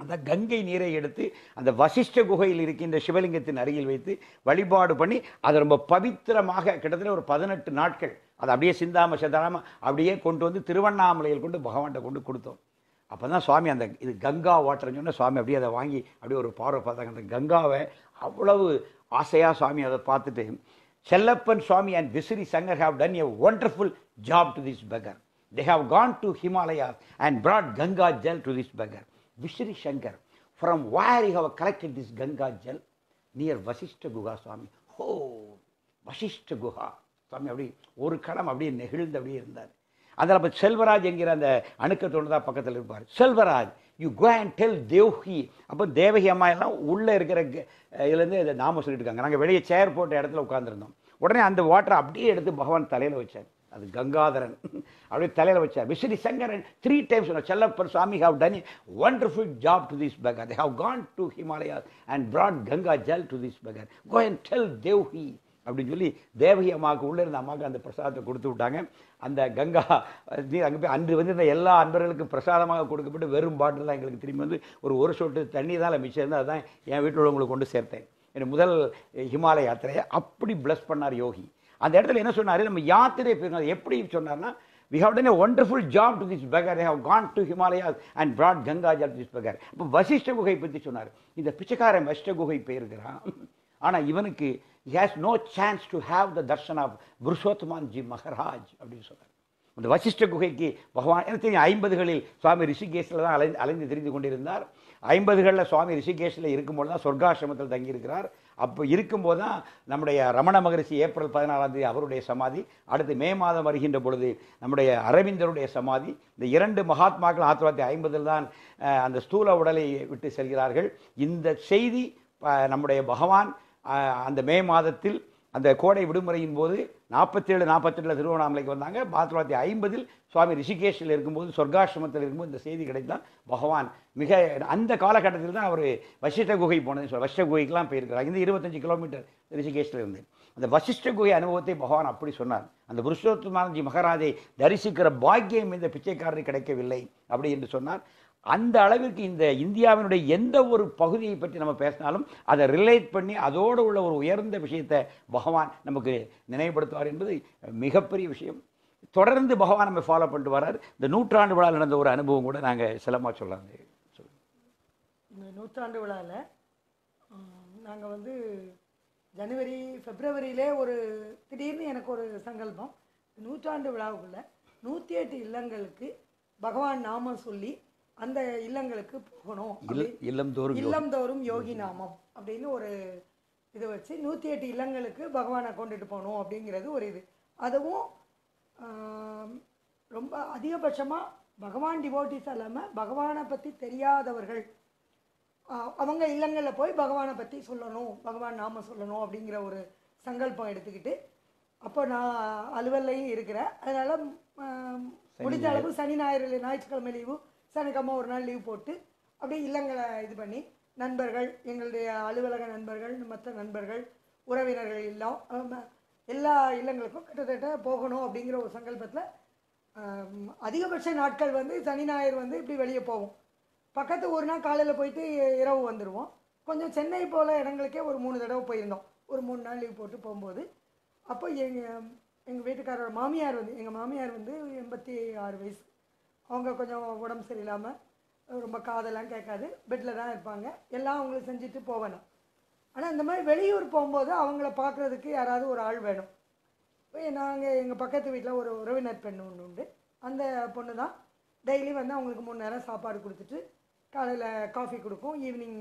அந்த கங்கை நீரை எடுத்து அந்த வசிஷ்ட குகையில் இருக்கின்ற சிவலிங்கத்தின் அருகில் வைத்து வழிபாடு பண்ணி அதை ரொம்ப பவித்திரமாக கிட்டத்தட்ட ஒரு 18 நாட்கள் அதை அப்படியே சிந்தாமல் சிந்தாமல் அப்படியே கொண்டு வந்து திருவண்ணாமலையில் கொண்டு பகவான்கிட்ட கொண்டு கொடுத்தோம். அப்போ தான் சுவாமி அந்த இது கங்கா வாட்டர்னு சொன்னால் சுவாமி அப்படியே அதை வாங்கி அப்படியே ஒரு பார்வை பார்த்தாங்க. அந்த கங்காவை அவ்வளவு ஆசையாக சுவாமி அதை பார்த்துட்டு Chellappan Swami and Visiri Sankar have done a wonderful job to this beggar. They have gone to Himalayas and brought Ganga jal to this beggar. Visiri Sankar from where you have collected this Ganga jal near Vasishta Guha. Swami ஹோ வசிஷ்ட குஹா சுவாமி அப்படி ஒரு கணம் அப்படியே நெகிழ்ந்து அப்படியே இருந்தார். அதில் அப்போ செல்வராஜ் என்கிற அந்த அணுக்கத்தோடு தான் பக்கத்தில் இருப்பார். Selvaraj you go and tell Devaki. அப்போ தேவகி அம்மா எல்லாம் உள்ளே இருக்கிற இதுலேருந்து இதை நாம சொல்லிட்டுருக்காங்க. நாங்கள் வெளியே சேர் போட்ட இடத்துல உட்காந்துருந்தோம். உடனே அந்த வாட்டரை அப்படியே எடுத்து பகவான் தலையில் வச்சார். அது கங்காதரன் அப்படியே தலையில் வச்சார். விசிறி சங்கரன் 3 டைம்ஸ் சொன்னார், Chellappar Swami have done wonderful job to this beggar. They have gone to Himalayas and brought Ganga jal to this beggar. Go and tell Devaki அப்படின்னு சொல்லி தேவகி அம்மாவுக்கு உள்ளே இருந்த அம்மாவுக்கு அந்த பிரசாதத்தை கொடுத்து விட்டாங்க. அந்த கங்கா நீர் அங்கே போய் அன்று வந்து இந்த எல்லா அன்பர்களுக்கும் பிரசாதமாக கொடுக்கப்பட்டு வெறும் பாட்டில் தான் எங்களுக்கு திரும்பி வந்து ஒரு சொட்டு தண்ணி தான் மிச்சம் இருந்தால் அதுதான் என் வீட்டில் உள்ளவங்களுக்கு கொண்டு சேர்த்தேன். என் முதல் ஹிமாலய யாத்திரையை அப்படி பிளஸ் பண்ணார் யோகி. அந்த இடத்துல என்ன சொன்னார், நம்ம யாத்திரை போயிருந்தோம் எப்படி சொன்னார்னா, we have done a wonderful job to this beggar. They have gone to Himalayas and brought Ganga Jal to this beggar. அப்போ வசிஷ்ட குகை பற்றி சொன்னார். இந்த பிச்சைக்காரன் வசிஷ்ட குகை போயிருக்கிறான், ஆனால் இவனுக்கு he has no chance to have the darshan of Purushottamanaji Maharaj அப்படின்னு சொன்னார். அந்த வசிஷ்ட குகைக்கு பகவான் எனக்கு தெரியும் 50களில் சுவாமி ரிஷிகேஷில் தான் அலைந்து தெரிந்து கொண்டிருந்தார். 50களில் சுவாமி ரிஷிகேஷில் இருக்கும்போது தான் சொர்க்காசிரமத்தில் தங்கியிருக்கிறார். அப்போ இருக்கும்போது தான் நம்முடைய ரமண மகரிஷி ஏப்ரல் 14ஆம் தேதி அவருடைய சமாதி, அடுத்து மே மாதம் வருகின்ற பொழுது நம்முடைய அரவிந்தருடைய சமாதி. இந்த 2 மகாத்மாக்கள் 1950 தான் அந்த ஸ்தூல உடலை விட்டு செல்கிறார்கள். இந்த செய்தி நம்முடைய பகவான் அந்த மே மாதத்தில் அந்த கோடை விடுமுறையின் போது 47-48 திருவண்ணாமலைக்கு வந்தாங்க. 1950 சுவாமி ரிஷிகேஷில் இருக்கும்போது சொர்க்காசிரமத்தில் இருக்கும்போது இந்த செய்தி கிடைத்தான். பகவான் மிக அந்த காலகட்டத்தில் தான் அவர் வசிஷ்ட குகை போனதுன்னு சொல்லி வசிஷ்ட குகைக்கெலாம் போயிருக்கிறார். இந்த 25 கிலோமீட்டர் ரிஷிகேஷில் இருந்து அந்த வசிஷ்ட குகை அனுபவத்தை பகவான் அப்படி சொன்னார். அந்த புருஷோத்தமானந்தி மகாராஜை தரிசிக்கிற பாக்கியம் இந்த பிச்சைக்காரருக்கு கிடைக்கவில்லை அப்படி என்று சொன்னார். அந்த அளவிற்கு இந்த இந்தியாவினுடைய எந்த ஒரு பகுதியை பற்றி நம்ம பேசினாலும் அதை ரிலேட் பண்ணி அதோடு உள்ள ஒரு உயர்ந்த விஷயத்தை பகவான் நமக்கு நினைவுபடுத்துவார் என்பது மிகப்பெரிய விஷயம். தொடர்ந்து பகவான் நம்ம ஃபாலோ பண்ணிட்டு வர்றார். இந்த 100ஆண்டு விழாவில் நடந்த ஒரு அனுபவம் கூட நாங்கள் சிலமாக சொல்லலாம். இந்த 100ஆண்டு விழாவில் நாங்கள் வந்து ஜனவரி, ஃபெப்ரவரியிலே ஒரு திடீர்னு எனக்கு ஒரு சங்கல்பம், 100ஆண்டு விழாவுக்குள்ளே 108 இல்லங்களுக்கு பகவான் நாம சொல்லி அந்த இல்லங்களுக்கு போகணும். இல்லம்தோறும் யோகி நாமம் அப்படின்னு ஒரு இதை வச்சு 108 இல்லங்களுக்கு பகவானை கொண்டுட்டு போகணும் அப்படிங்கிறது ஒரு இது. அதுவும் ரொம்ப அதிகபட்சமாக பகவான் டிவோட்டிஸ் இல்லாமல் பகவானை பற்றி தெரியாதவர்கள் அவங்க இல்லங்களில் போய் பகவானை பற்றி சொல்லணும், பகவான் நாம சொல்லணும் அப்படிங்கிற ஒரு சங்கல்பம் எடுத்துக்கிட்டு. அப்போ நான் அலுவலையும் இருக்கிறேன், அதனால் முடிஞ்ச அளவு சனி ஞாயிறு ஞாயிற்றுக்கிழமை லீவு சனிக்கிழமை ஒரு நாள் லீவ் போட்டு அப்படியே இல்லங்களை இது பண்ணி நண்பர்கள் எங்களுடைய அலுவலக நண்பர்கள் மற்ற நண்பர்கள் உறவினர்கள் எல்லாம் எல்லா இல்லங்களுக்கும் கிட்டத்தட்ட போகணும் அப்படிங்கிற ஒரு சங்கல்பத்தில் அதிகபட்ச நாட்கள் வந்து சனி ஞாயிறு வந்து இப்படி வெளியே போவோம். பக்கத்து ஒரு நாள் காலையில் போயிட்டு இரவு வந்துடுவோம். கொஞ்சம் சென்னை போல் இடங்களுக்கே ஒரு 3 தடவை போயிருந்தோம் ஒரு 3 நாள் லீவ் போட்டு போகும்போது. அப்போ எங்கள் வீட்டுக்காரோட மாமியார் வந்து எங்கள் மாமியார் வந்து 86 வயசு, அவங்க கொஞ்சம் உடம்பு சரியில்லாமல் ரொம்ப காதெல்லாம் கேட்காது, பெட்டில் தான் இருப்பாங்க, எல்லாம் அவங்களுக்கு செஞ்சுட்டு போவேணும். ஆனால் இந்த மாதிரி வெளியூர் போகும்போது அவங்கள பார்க்குறதுக்கு யாராவது ஒரு ஆள் வேணும். पकத்து வீட்ல ஒரு உறவினர் பெண் ஒன்று உண்டு அந்த பொண்ணு தான் டெய்லி வந்து அவங்களுக்கு 3 நேர சாப்பாடு கொடுத்துட்டு காலையில காபி கொடுக்கும் ஈவினிங்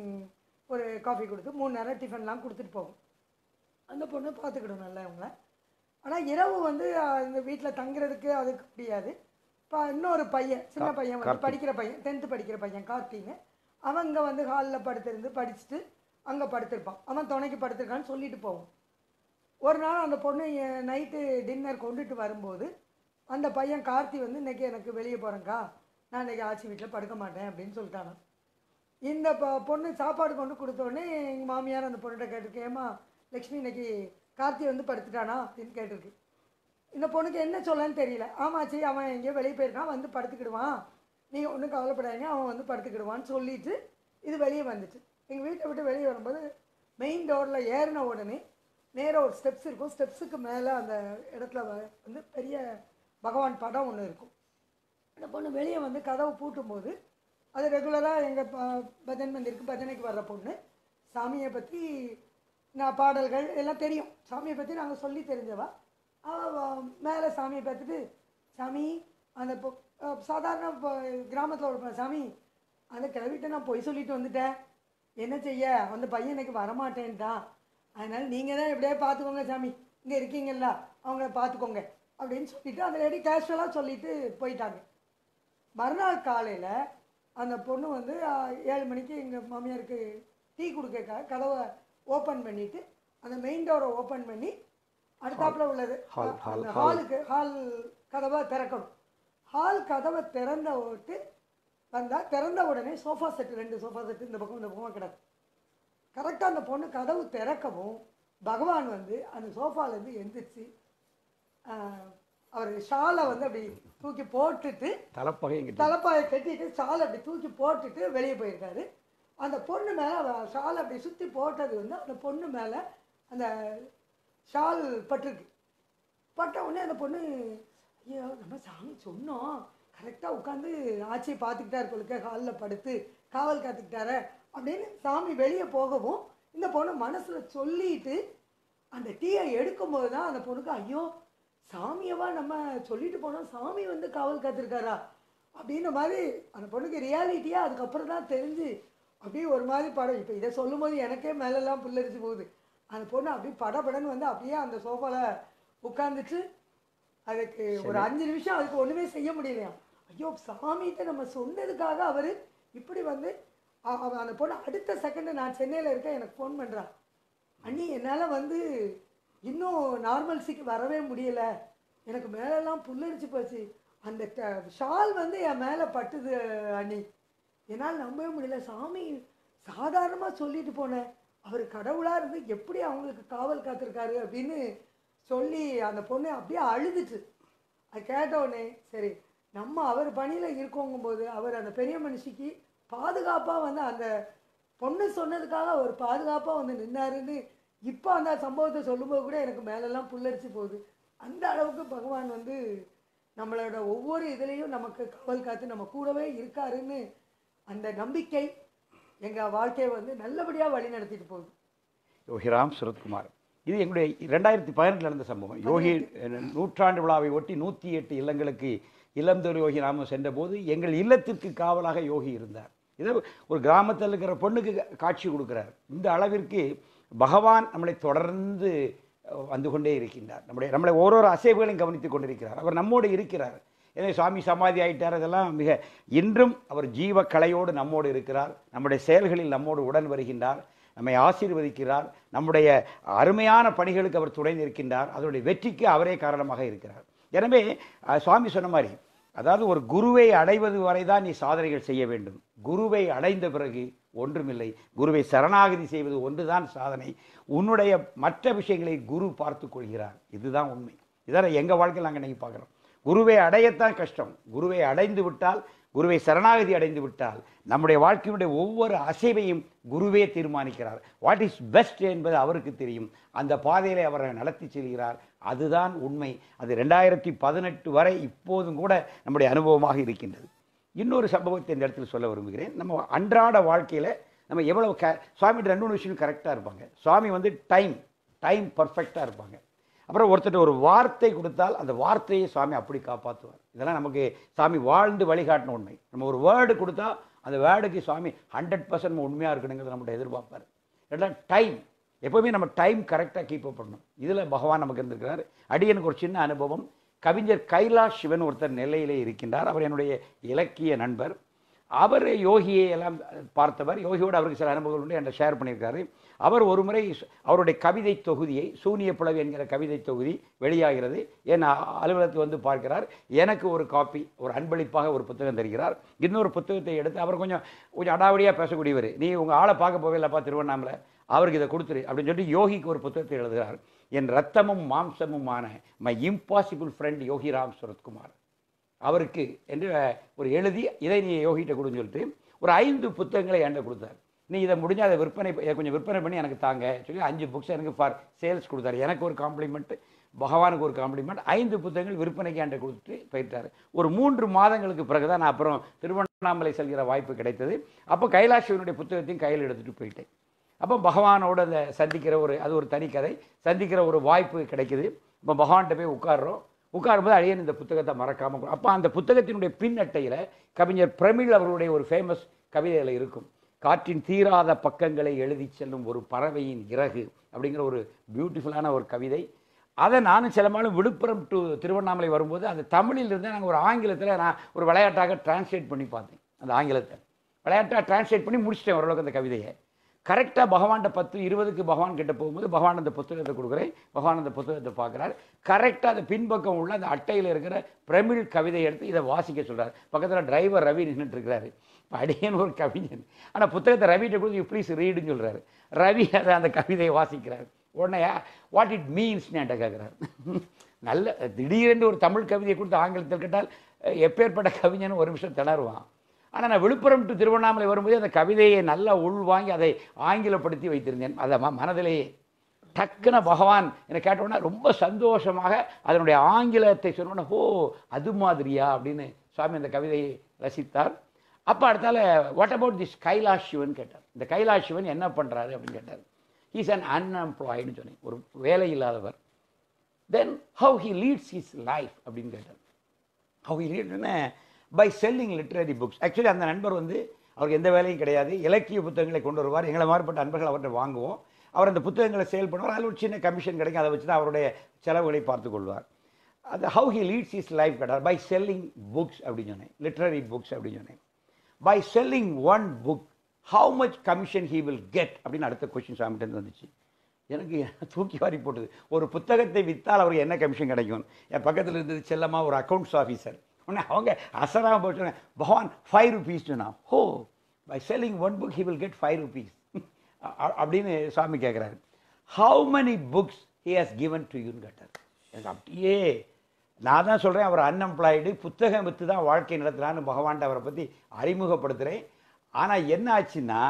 ஒரு காபி கொடுத்து 3 நேர டிஃபன்லாம் கொடுத்துட்டு போகும் அந்த பொண்ணு பாத்துக்கிடும் நல்லா அவங்கள ஆனா இரவு வந்து அந்த வீட்ல தங்கிறதுக்கு அதுக்கு முடியாது இன்னொரு பையன் சின்ன பையன் வந்து படிக்கிற பையன் 10th படிக்கிற பையன் கார்த்திக் அவங்க வந்து ஹால்ல படுத்துருந்து படிச்சிட்டு அங்க படுத்துப்பான் அவன் துணைக்கு படுத்துறான்னு சொல்லிட்டு போவோம் ஒரு நாள் அந்த பொண்ணு நைட்டு டின்னர் கொண்டுட்டு வரும்போது அந்த பையன் கார்த்தி வந்து இன்னைக்கு எனக்கு வெளியே போறேன்க்கா நான் இன்னைக்கு ஆச்சி வீட்டில் படுக்க மாட்டேன் அப்படினு சொல்லிட்டான் இந்த பொண்ணு சாப்பாடு கொண்டு கொடுத்த உடனே எங்க மாமியார் அந்த பொண்ணுட்ட கேட்டிருக்கு ஏமா லட்சுமி இன்னைக்கு கார்த்தி வந்து படுத்துட்டானா அப்படின்னு கேட்டிருக்கு இந்த பொண்ணுக்கு என்ன சொல்லன்னு தெரியல ஆமாச்சி அவன் எங்கேயோ வெளியே போயிருக்கான் வந்து படுத்துக்கிடுவான் நீங்கள் ஒன்றும் கவலைப்படாதீங்க அவன் வந்து படுத்துக்கிடுவான்னு சொல்லிட்டு இது வெளியே வந்துச்சு எங்கள் வீட்டை விட்டு வெளியே வரும்போது மெயின் டோரில் ஏறின உடனே நேராக ஒரு ஸ்டெப்ஸ் இருக்கும் ஸ்டெப்ஸுக்கு மேலே அந்த இடத்துல வந்து பெரிய பகவான் படம் ஒன்று இருக்கும் அந்த பொண்ணு வெளியே வந்து கதவை பூட்டும்போது அது ரெகுலராக எங்கள் பஜன் மந்திருக்கு பஜனைக்கு வர்ற பொண்ணு சாமியை பற்றி நான் பாடல்கள் எல்லாம் தெரியும் சாமியை பற்றி நாங்கள் சொல்லி தெரிஞ்சவா அவள் மேலே சாமியை பார்த்துட்டு சாமி அந்த சாதாரண கிராமத்தில் ஒரு சாமி அந்த கிளவிட்ட நான் பொய் சொல்லிட்டு வந்துட்டேன் என்ன செய்ய அந்த பையன் எனக்கு வரமாட்டேன்ட்டான் அதனால் நீங்கள் தான் எப்படியே பார்த்துக்கோங்க சாமி இங்கே இருக்கீங்கல்ல அவங்கள பார்த்துக்கோங்க அப்படின்னு சொல்லிவிட்டு அந்த லேடி கேஷுவலாக சொல்லிவிட்டு போயிட்டாங்க மறுநாள் காலையில் அந்த பொண்ணு வந்து 7 மணிக்கு எங்கள் மாமியாருக்கு டீ கொடுக்க கதவை ஓப்பன் பண்ணிவிட்டு அந்த மெயின் டோரை ஓப்பன் பண்ணி அடுத்தாப்புல உள்ளது ஹால் கதவை திறக்கணும் ஹால் கதவை திறந்த விட்டு வந்தால் திறந்த உடனே சோஃபா செட்டு 2 சோஃபா செட்டு இந்த பக்கமாக கிடக்கும் கரெக்டாக அந்த பொண்ணு கதவு திறக்கவும் பகவான் வந்து அந்த சோஃபாலேருந்து எந்திரிச்சு அவர் ஷாலை வந்து அப்படி தூக்கி போட்டுட்டு தலைப்பாயை கட்டிட்டு ஷாலை அப்படி தூக்கி போட்டுட்டு வெளியே போயிருக்காரு அந்த பொண்ணு மேலே ஷாலை அப்படி சுற்றி போட்டது வந்து அந்த பொண்ணு மேலே அந்த ஷால் பட்டிருக்கு பட்ட உடனே அந்த பொண்ணு ஐயோ நம்ம சாமி சொன்னோம் கரெக்டாக உட்காந்து ஆட்சியை பார்த்துக்கிட்டா இருக்கவளுக்கு ஹாலில் படுத்து காவல் காத்துக்கிட்டார அப்படின்னு சாமி வெளியே போகவும் இந்த பொண்ணு மனசில் சொல்லிட்டு அந்த டீயை எடுக்கும்போது தான் அந்த பொண்ணுக்கு ஐயோ சாமியவா நம்ம சொல்லிட்டு போனோம் சாமி வந்து காவல் காத்திருக்காரா அப்படின்ற மாதிரி அந்த பொண்ணுக்கு ரியாலிட்டியாக அதுக்கப்புறம் தான் தெரிஞ்சு அப்படியே ஒரு மாதிரி படம் இப்போ இதை சொல்லும் போது எனக்கே மேலெல்லாம் புல்லரிச்சு போகுது அந்த பொண்ணு அப்படியே படப்படன்னு வந்து அப்படியே அந்த சோஃபாவில் உட்காந்துட்டு அதுக்கு ஒரு 5 நிமிஷம் அதுக்கு ஒன்றுமே செய்ய முடியலையா ஐயோ சாமிகிட்ட நம்ம சொன்னதுக்காக அவர் இப்படி வந்து அந்த பொண்ணு அடுத்த செகண்டு நான் சென்னையில் இருக்கேன் எனக்கு ஃபோன் பண்ணுறான் அண்ணி என்னால் வந்து இன்னும் நார்மல்ஸிக்கு வரவே முடியலை எனக்கு மேலெல்லாம் புல்லரிச்சு போச்சு அந்த ஷால் வந்து என் மேலே பட்டுது அண்ணி என்னால் நம்பவே முடியல சாமி சாதாரணமாக சொல்லிட்டு போனேன் அவர் கடவுளாக இருந்து எப்படி அவங்களுக்கு காவல் காத்திருக்காரு அப்படின்னு சொல்லி அந்த பொண்ணு அப்படியே அழுதுட்டு அது கேட்டோடனே சரி நம்ம அவர் பணியில் இருக்கோங்கும்போது அவர் அந்த பெரிய மனுஷிக்கு பாதுகாப்பாக வந்து அந்த பொண்ணு சொன்னதுக்காக அவர் பாதுகாப்பாக வந்து நின்னாருன்னு இப்போ அந்த சம்பவத்தை சொல்லும்போது கூட எனக்கு மேலெல்லாம் புல்லரிச்சு போகுது அந்த அளவுக்கு பகவான் வந்து நம்மளோட ஒவ்வொரு இதுலேயும் நமக்கு காவல் காத்து நம்ம கூடவே இருக்காருன்னு அந்த நம்பிக்கை எங்கள் வாழ்க்கையை வந்து நல்லபடியாக வழி நடத்திட்டு போகுது யோகி ராம்சுரத்குமார் இது எங்களுடைய 2018 நடந்த சம்பவம் யோகி 100ஆண்டு விழாவை ஒட்டி 108 இல்லங்களுக்கு இளந்தோர் யோகி ராமன் சென்றபோது எங்கள் இல்லத்திற்கு காவலாக யோகி இருந்தார் இதை ஒரு கிராமத்தில் இருக்கிற பொண்ணுக்கு காட்சி கொடுக்குறார் இந்த அளவிற்கு பகவான் நம்மளை தொடர்ந்து வந்து கொண்டே இருக்கின்றார் நம்மளை ஓரொரு அசைவுகளையும் கவனித்து கொண்டிருக்கிறார் அவர் நம்மோடு இருக்கிறார் எனவே சுவாமி சமாதி ஆகிட்டார் அதெல்லாம் மிக இன்றும் அவர் ஜீவ கலையோடு நம்மோடு இருக்கிறார் நம்முடைய செயல்களில் நம்மோடு உடன் வருகின்றார் நம்மை ஆசீர்வதிக்கிறார் நம்முடைய அருமையான பணிகளுக்கு அவர் துணை நிற்கின்றார் அதனுடைய வெற்றிக்கு அவரே காரணமாக இருக்கிறார் எனவே சுவாமி சொன்ன மாதிரி அதாவது ஒரு குருவை அடைவது வரை தான் நீ சாதனைகள் செய்ய வேண்டும் குருவை அடைந்த பிறகு ஒன்றுமில்லை குருவை சரணாகதி செய்வது ஒன்றுதான் சாதனை உன்னுடைய மற்ற விஷயங்களை குரு பார்த்து கொள்கிறார் இதுதான் உண்மை இதான எங்கள் வாழ்க்கையில் நாங்கள் இன்றைக்கி பார்க்குறோம் குருவை அடையத்தான் கஷ்டம் குருவை அடைந்து விட்டால் குருவை சரணாகதி அடைந்து விட்டால் நம்முடைய வாழ்க்கையினுடைய ஒவ்வொரு அசைவையும் குருவே தீர்மானிக்கிறார் வாட் இஸ் பெஸ்ட் என்பது அவருக்கு தெரியும் அந்த பாதையிலே அவரை நடத்தி செல்கிறார் அதுதான் உண்மை அது 2018 வரை இப்போதும் கூட நம்முடைய அனுபவமாக இருக்கின்றது இன்னொரு சம்பவத்தை இந்த இடத்துல சொல்ல விரும்புகிறேன் நம்ம அன்றாட வாழ்க்கையில் நம்ம எவ்வளவு சுவாமி 2 விஷயம் கரெக்டாக இருப்பாங்க சுவாமி வந்து டைம் பர்ஃபெக்டாக இருப்பாங்க அப்புறம் ஒருத்தர் ஒரு வார்த்தை கொடுத்தால் அந்த வார்த்தையை சாமி அப்படி காப்பாற்றுவார். இதெல்லாம் நமக்கு சாமி வாழ்ந்து வழிகாட்டின உண்மை. நம்ம ஒரு வேர்டு கொடுத்தா அந்த வேர்டுக்கு சாமி 100% உண்மையாக இருக்கணுங்கிறது நம்மகிட்ட எதிர்பார்ப்பார். ரெண்டாவது டைம், எப்போவுமே நம்ம டைம் கரெக்டாக கீப் அப் பண்ணணும். இதில் பகவான் நமக்கு இருந்திருக்கிறார். அடியனுக்கு ஒரு சின்ன அனுபவம். கவிஞர் கைலாஷ் சிவன் ஒருத்தர் நெல்லையிலே இருக்கின்றார். அவர் என்னுடைய இலக்கிய நண்பர். அவர் யோகியை எல்லாம் பார்த்தவர். யோகியோடு அவருக்கு சில அனுபவங்கள் உண்டு என்று ஷேர் பண்ணியிருக்காரு. அவர் ஒரு முறை அவருடைய கவிதை தொகுதியை, சூனிய புலவு என்கிற கவிதை தொகுதி வெளியாகிறது, என் அலுவலகத்துக்கு வந்து பார்க்கிறார். எனக்கு ஒரு காப்பி, ஒரு அன்பளிப்பாக ஒரு புத்தகம் தருகிறார். இன்னொரு புத்தகத்தை எடுத்து, அவர் கொஞ்சம் அடாவடியாக பேசக்கூடியவர், நீ உங்கள் ஆளை பார்க்க போவே இல்லைப்பா திருவண்ணாமலை, அவருக்கு இதை கொடுத்துரு அப்படின்னு சொல்லிட்டு யோகிக்கு ஒரு புத்தகத்தை எழுதுகிறார். என் ரத்தமும் மாம்சமுமான my impossible friend Yogi Ram Suratkumar அவருக்கு என்று ஒரு எழுதி, இதை நீ யோகிட்ட கொடுன்னு சொல்லிட்டு ஒரு 5 புத்தகங்களை என்கிட்ட கொடுத்தார். நீ இதை முடிஞ்சால் அதை கொஞ்சம் விற்பனை பண்ணி எனக்கு தாங்க சொல்லி 5 புக்ஸ் எனக்கு ஃபார் சேல்ஸ் கொடுத்தாரு. எனக்கு ஒரு காம்ப்ளிமெண்ட், பகவானுக்கு ஒரு காம்ப்ளிமெண்ட். 5 புத்தகங்கள் விற்பனைக்கு என்கிட்ட கொடுத்துட்டு போயிட்டார். ஒரு 3 மாதங்களுக்கு பிறகு தான் நான் அப்புறம் திருவண்ணாமலை செல்கிற வாய்ப்பு கிடைத்தது. அப்போ கைலாஷினுடைய புத்தகத்தையும் கையில் எடுத்துகிட்டு போயிட்டேன். அப்போ பகவானோட அந்த சந்திக்கிற ஒரு, அது ஒரு தனி கதை, சந்திக்கிற ஒரு வாய்ப்பு கிடைக்குது. இப்போ பகவான்கிட்ட போய் உட்காரும்போது அழியன் இந்த புத்தகத்தை மறக்காமல், அப்போ அந்த புத்தகத்தினுடைய பின் அட்டையில் கவிஞர் பிரமிழ் அவருடைய ஒரு ஃபேமஸ் கவிதையில் இருக்கும், காற்றின் தீராத பக்கங்களை எழுதி செல்லும் ஒரு பறவையின் இறகு அப்படிங்கிற ஒரு பியூட்டிஃபுல்லான ஒரு கவிதை. அதை நானும் சில நாளும் விழுப்புரம் டு திருவண்ணாமலை வரும்போது அந்த தமிழில் இருந்தால் நாங்கள் ஒரு ஆங்கிலத்தில் நான் ஒரு விளையாட்டாக டிரான்ஸ்லேட் பண்ணி பார்த்தேன். அந்த ஆங்கிலத்தை விளையாட்டாக டிரான்ஸ்லேட் பண்ணி முடிச்சிட்டேன் ஓரளவுக்கு அந்த கவிதையை கரெக்டாக. பகவான்கிட்ட 10-20க்கு பகவான் கிட்ட போகும்போது பகவான் அந்த புத்தகத்தை கொடுக்குறேன். பகவான் அந்த புத்தகத்தை பார்க்குறாரு. கரெக்டாக அந்த பின்பக்கம் உள்ள அந்த அட்டையில் இருக்கிற பிரமிழ் கவிதையை எடுத்து இதை வாசிக்க சொல்கிறார். பக்கத்தில் டிரைவர் ரவி நின்றுட்டு இருக்கிறாரு. இப்போ அடியன் ஒரு கவிஞன், ஆனால் புத்தகத்தை ரவிட்ட கொடுத்து ப்ளீஸ் ரீடுன்னு சொல்கிறாரு. ரவி அதை அந்த கவிதையை வாசிக்கிறார். உடனே வாட் இட் மீன்ஸ்னு என்கிட்ட கேட்குறாரு. நல்ல திடீரென்று ஒரு தமிழ் கவிதையை கொடுத்து ஆங்கிலத்தில் கேட்டால் எப்பேற்பட்ட கவிஞன் ஒரு நிமிஷம் திணறுவான். ஆனால் நான் விழுப்புரம் டு திருவண்ணாமலை வரும்போது அந்த கவிதையை நல்லா உள்வாங்கி அதை ஆங்கிலப்படுத்தி வைத்திருந்தேன். அதை மனதிலேயே டக்குன்னு பகவான் என்னை கேட்டோன்னா ரொம்ப சந்தோஷமாக அதனுடைய ஆங்கிலத்தை சொன்னோன்னா, ஓ அது மாதிரியா அப்படின்னு சுவாமி அந்த கவிதையை ரசித்தார். அப்போ அடுத்தால what about this Kailash Sivan கேட்டார். இந்த கைலாஷ் சிவன் என்ன பண்ணுறாரு அப்படின்னு கேட்டார். ஹீஸ் அன் அன்எம்ப்ளாய்டுன்னு சொன்னேன், ஒரு வேலை இல்லாதவர். Then how he leads his life அப்படின்னு கேட்டார். ஹவு ஹி லீட்னு by selling literary books. Actually அந்த நண்பர் அவருக்கு எந்த வேலையும் கிடையாது. இலக்கிய புத்தகங்களை கொண்டு வருவார். எங்களை மாறுபட்ட நண்பர்கள் அவர்கிட்ட வாங்குவோம். அவர் அந்த புத்தகங்களை சேல் பண்ணுவார். அதில் ஒரு சின்ன கமிஷன் கிடைக்கும். அதை வச்சு தான் அவருடைய செலவுகளை பார்த்து கொள்வார். அது how he leads his life கேட்டார். பை செல்லிங் புக்ஸ் அப்படின்னு சொன்னேன், லிட்ரரி புக்ஸ் அப்படின்னு சொன்னேன். By selling 1 book how much commission he will get அப்படின்னு அடுத்த கொஸ்டின் சாமிட்டேருந்து வந்துச்சு. எனக்கு தூக்கி வாரி போட்டது. ஒரு புத்தகத்தை விற்றால் அவருக்கு என்ன கமிஷன் கிடைக்கும்? என் பக்கத்தில் இருந்தது செல்லமாக ஒரு அக்கௌண்ட்ஸ் ஆஃபீஸர். உடனே அவங்க அசராக போச்சு. பகவான் 5 rupees நான், how by selling 1 book he will get 5 rupees அப்படின்னு சுவாமி கேட்குறாரு. How many books he has given to யூன்னு கேட்டார். எனக்கு அப்படியே, நான் தான் சொல்கிறேன் அவர் அன்எம்ப்ளாய்டு, புத்தகம் விற்று தான் வாழ்க்கை நடத்துகிறான்னு பகவான்கிட்ட அவரை பற்றி அறிமுகப்படுத்துகிறேன். ஆனால் என்ன ஆச்சுன்னா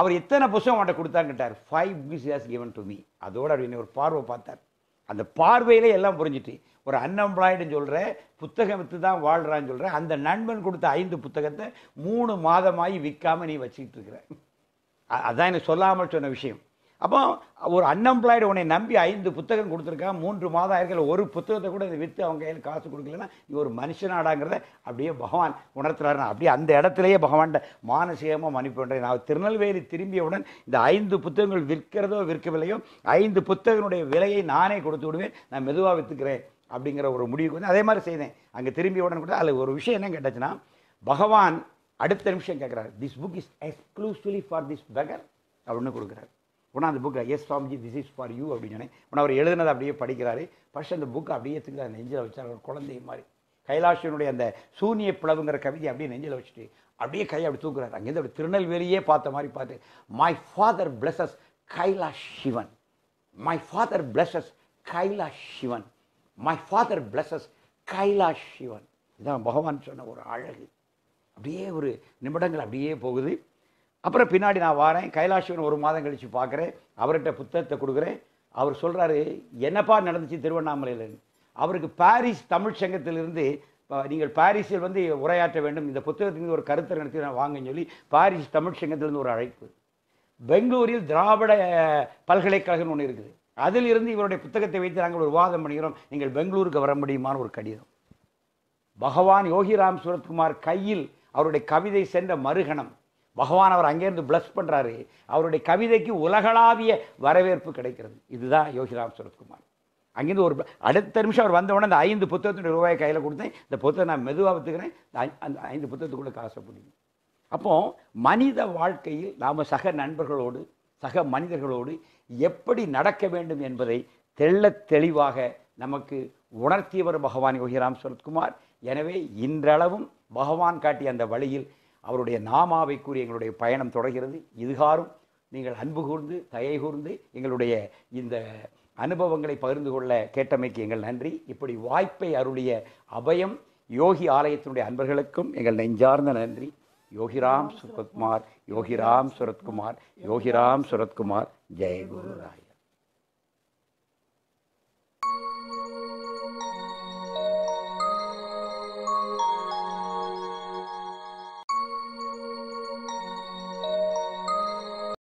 அவர் எத்தனை புத்தகம் அவன்கிட்ட கொடுத்தான்னு கேட்டார். 5 books he has given to me. அதோடு அப்படின்னு ஒரு பார்வை பார்த்தார். அந்த பார்வையிலே எல்லாம் புரிஞ்சுட்டு, ஒரு அன்எம்ப்ளாய்டுன்னு சொல்கிற, புத்தகம் விற்று தான் வாழ்கிறான்னு சொல்கிற அந்த நண்பன் கொடுத்த 5 புத்தகத்தை 3 மாதமாகி விற்காமல் நீ வச்சுக்கிட்டு இருக்கிற, அதுதான் எனக்கு சொல்லாமல் சொன்ன விஷயம். அப்போ ஒரு அன்எம்ப்ளாய்டு உன்னை நம்பி 5 புத்தகம் கொடுத்துருக்கான், 3 மாதம் ஆயிருக்கல, ஒரு புத்தகத்தை கூட இதை விற்று அவங்க கையில் காசு கொடுக்கலன்னா நீ ஒரு மனுஷனாடாங்கிறத அப்படியே பகவான் உணர்த்துறாருன்னா அப்படியே அந்த இடத்துலையே பகவான்கிட்ட மானசீகமாக மன்னிப்புன்றேன். நான் திருநெல்வேலி திரும்பியவுடன் இந்த 5 புத்தகங்கள் விற்கிறதோ விற்கவில்லையோ 5 புத்தகங்களுடைய விலையை நானே கொடுத்து விடுவேன், நான் மெதுவாக விற்றுக்கிறேன் அப்படிங்கிற ஒரு முடிவுக்கு அதே மாதிரி செய்தேன். அங்கே திரும்பிய உடனே கூட அதில் ஒரு விஷயம் என்ன கேட்டாச்சுன்னா, பகவான் அடுத்த நிமிஷம் கேட்குறாரு, this book is exclusively for this beggar அப்படின்னு கொடுக்குறாரு. உடனே அந்த புக்கை yes Swamiji this is for you அப்படின்னு சொன்னேன். உடனே அவர் எழுதுனதை அப்படியே படிக்கிறாரு. ஃபர்ஸ்ட் அந்த புக்கை அப்படியே எடுத்து நெஞ்சில் வச்சார். ஒரு குழந்தை மாதிரி கைலாஷனுடைய அந்த சூனிய பிளவுங்கிற கவிதை அப்படியே நெஞ்சில் வச்சுட்டு அப்படியே கையை அப்படி தூக்குறாரு. அங்கேருந்து அப்படி திருநெல்வேலியே பார்த்த மாதிரி பார்த்து, my father blesses Kailash Sivan, my father blesses Kailash Sivan, my father blesses Kailash Sivan. இதான் பகவான் சொன்ன ஒரு அழகு. அப்படியே ஒரு நிமிடங்கள் அப்படியே போகுது. அப்புறம் பின்னாடி நான் வரேன். கைலாஷிவன் 1 மாதம் கழித்து பார்க்குறேன். அவர்கிட்ட புத்தகத்தை கொடுக்குறேன். அவர் சொல்கிறாரு, என்னப்பா நடந்துச்சு திருவண்ணாமலையில்? அவருக்கு பாரிஸ் தமிழ் சங்கத்திலிருந்து, நீங்கள் பாரிஸில் உரையாற்ற வேண்டும், இந்த புத்தகத்திலிருந்து ஒரு கருத்தை நடத்தி நான் வாங்கன்னு சொல்லி பாரிஸ் தமிழ் சங்கத்திலிருந்து ஒரு அழைப்பு. பெங்களூரில் திராவிட பல்கலைக்கழகம் ஒன்று இருக்குது, அதில் இருந்து இவருடைய புத்தகத்தை வைத்து நாங்கள் ஒரு வாதம் பண்ணுகிறோம், நீங்கள் பெங்களூருக்கு வர முடியுமான ஒரு கடிதம். பகவான் யோகி ராம்சூரத்குமார் கையில் அவருடைய கவிதை சென்ற மறுகணம் பகவான் அவர் அங்கேருந்து பிளஸ் பண்ணுறாரு. அவருடைய கவிதைக்கு உலகளாவிய வரவேற்பு கிடைக்கிறது. இதுதான் யோகி ராம்சூரத்குமார். அங்கேருந்து ஒரு அடுத்த நிமிஷம் அவர் வந்தவுடனே அந்த 5 புத்தகத்தினுடைய ரூபாயை கையில் கொடுத்தேன். இந்த புத்தகத்தை நான் மெதுவாக விற்றுக்கிறேன், அந்த 5 புத்தகத்துக்குள்ளே காசை பிடிக்கும். அப்போது மனித வாழ்க்கையில் நாம் சக நண்பர்களோடு சக மனிதர்களோடு எப்படி நடக்க வேண்டும் என்பதை தெள்ள தெளிவாக நமக்கு உணர்த்தியவர் பகவான் யோகி ராம்சூரத்குமார். எனவே இன்றளவும் பகவான் காட்டிய அந்த வழியில் அவருடைய நாமாவை கூறி எங்களுடைய பயணம் தொடர்கிறது. இதுகாரும் நீங்கள் அன்பு கூர்ந்து தயை கூர்ந்து எங்களுடைய இந்த அனுபவங்களை பகிர்ந்து கொள்ள கேட்டமைக்கு எங்கள் நன்றி. இப்படி வாய்ப்பை அருளிய அபயம் யோகி ஆலயத்தினுடைய அன்பர்களுக்கும் எங்கள் நெஞ்சார்ந்த நன்றி. யோகிராம் சுரத்குமார், யோகிராம் சுரத்குமார், யோகிராம் சுரத்குமார். ஜெய குரு ராய்.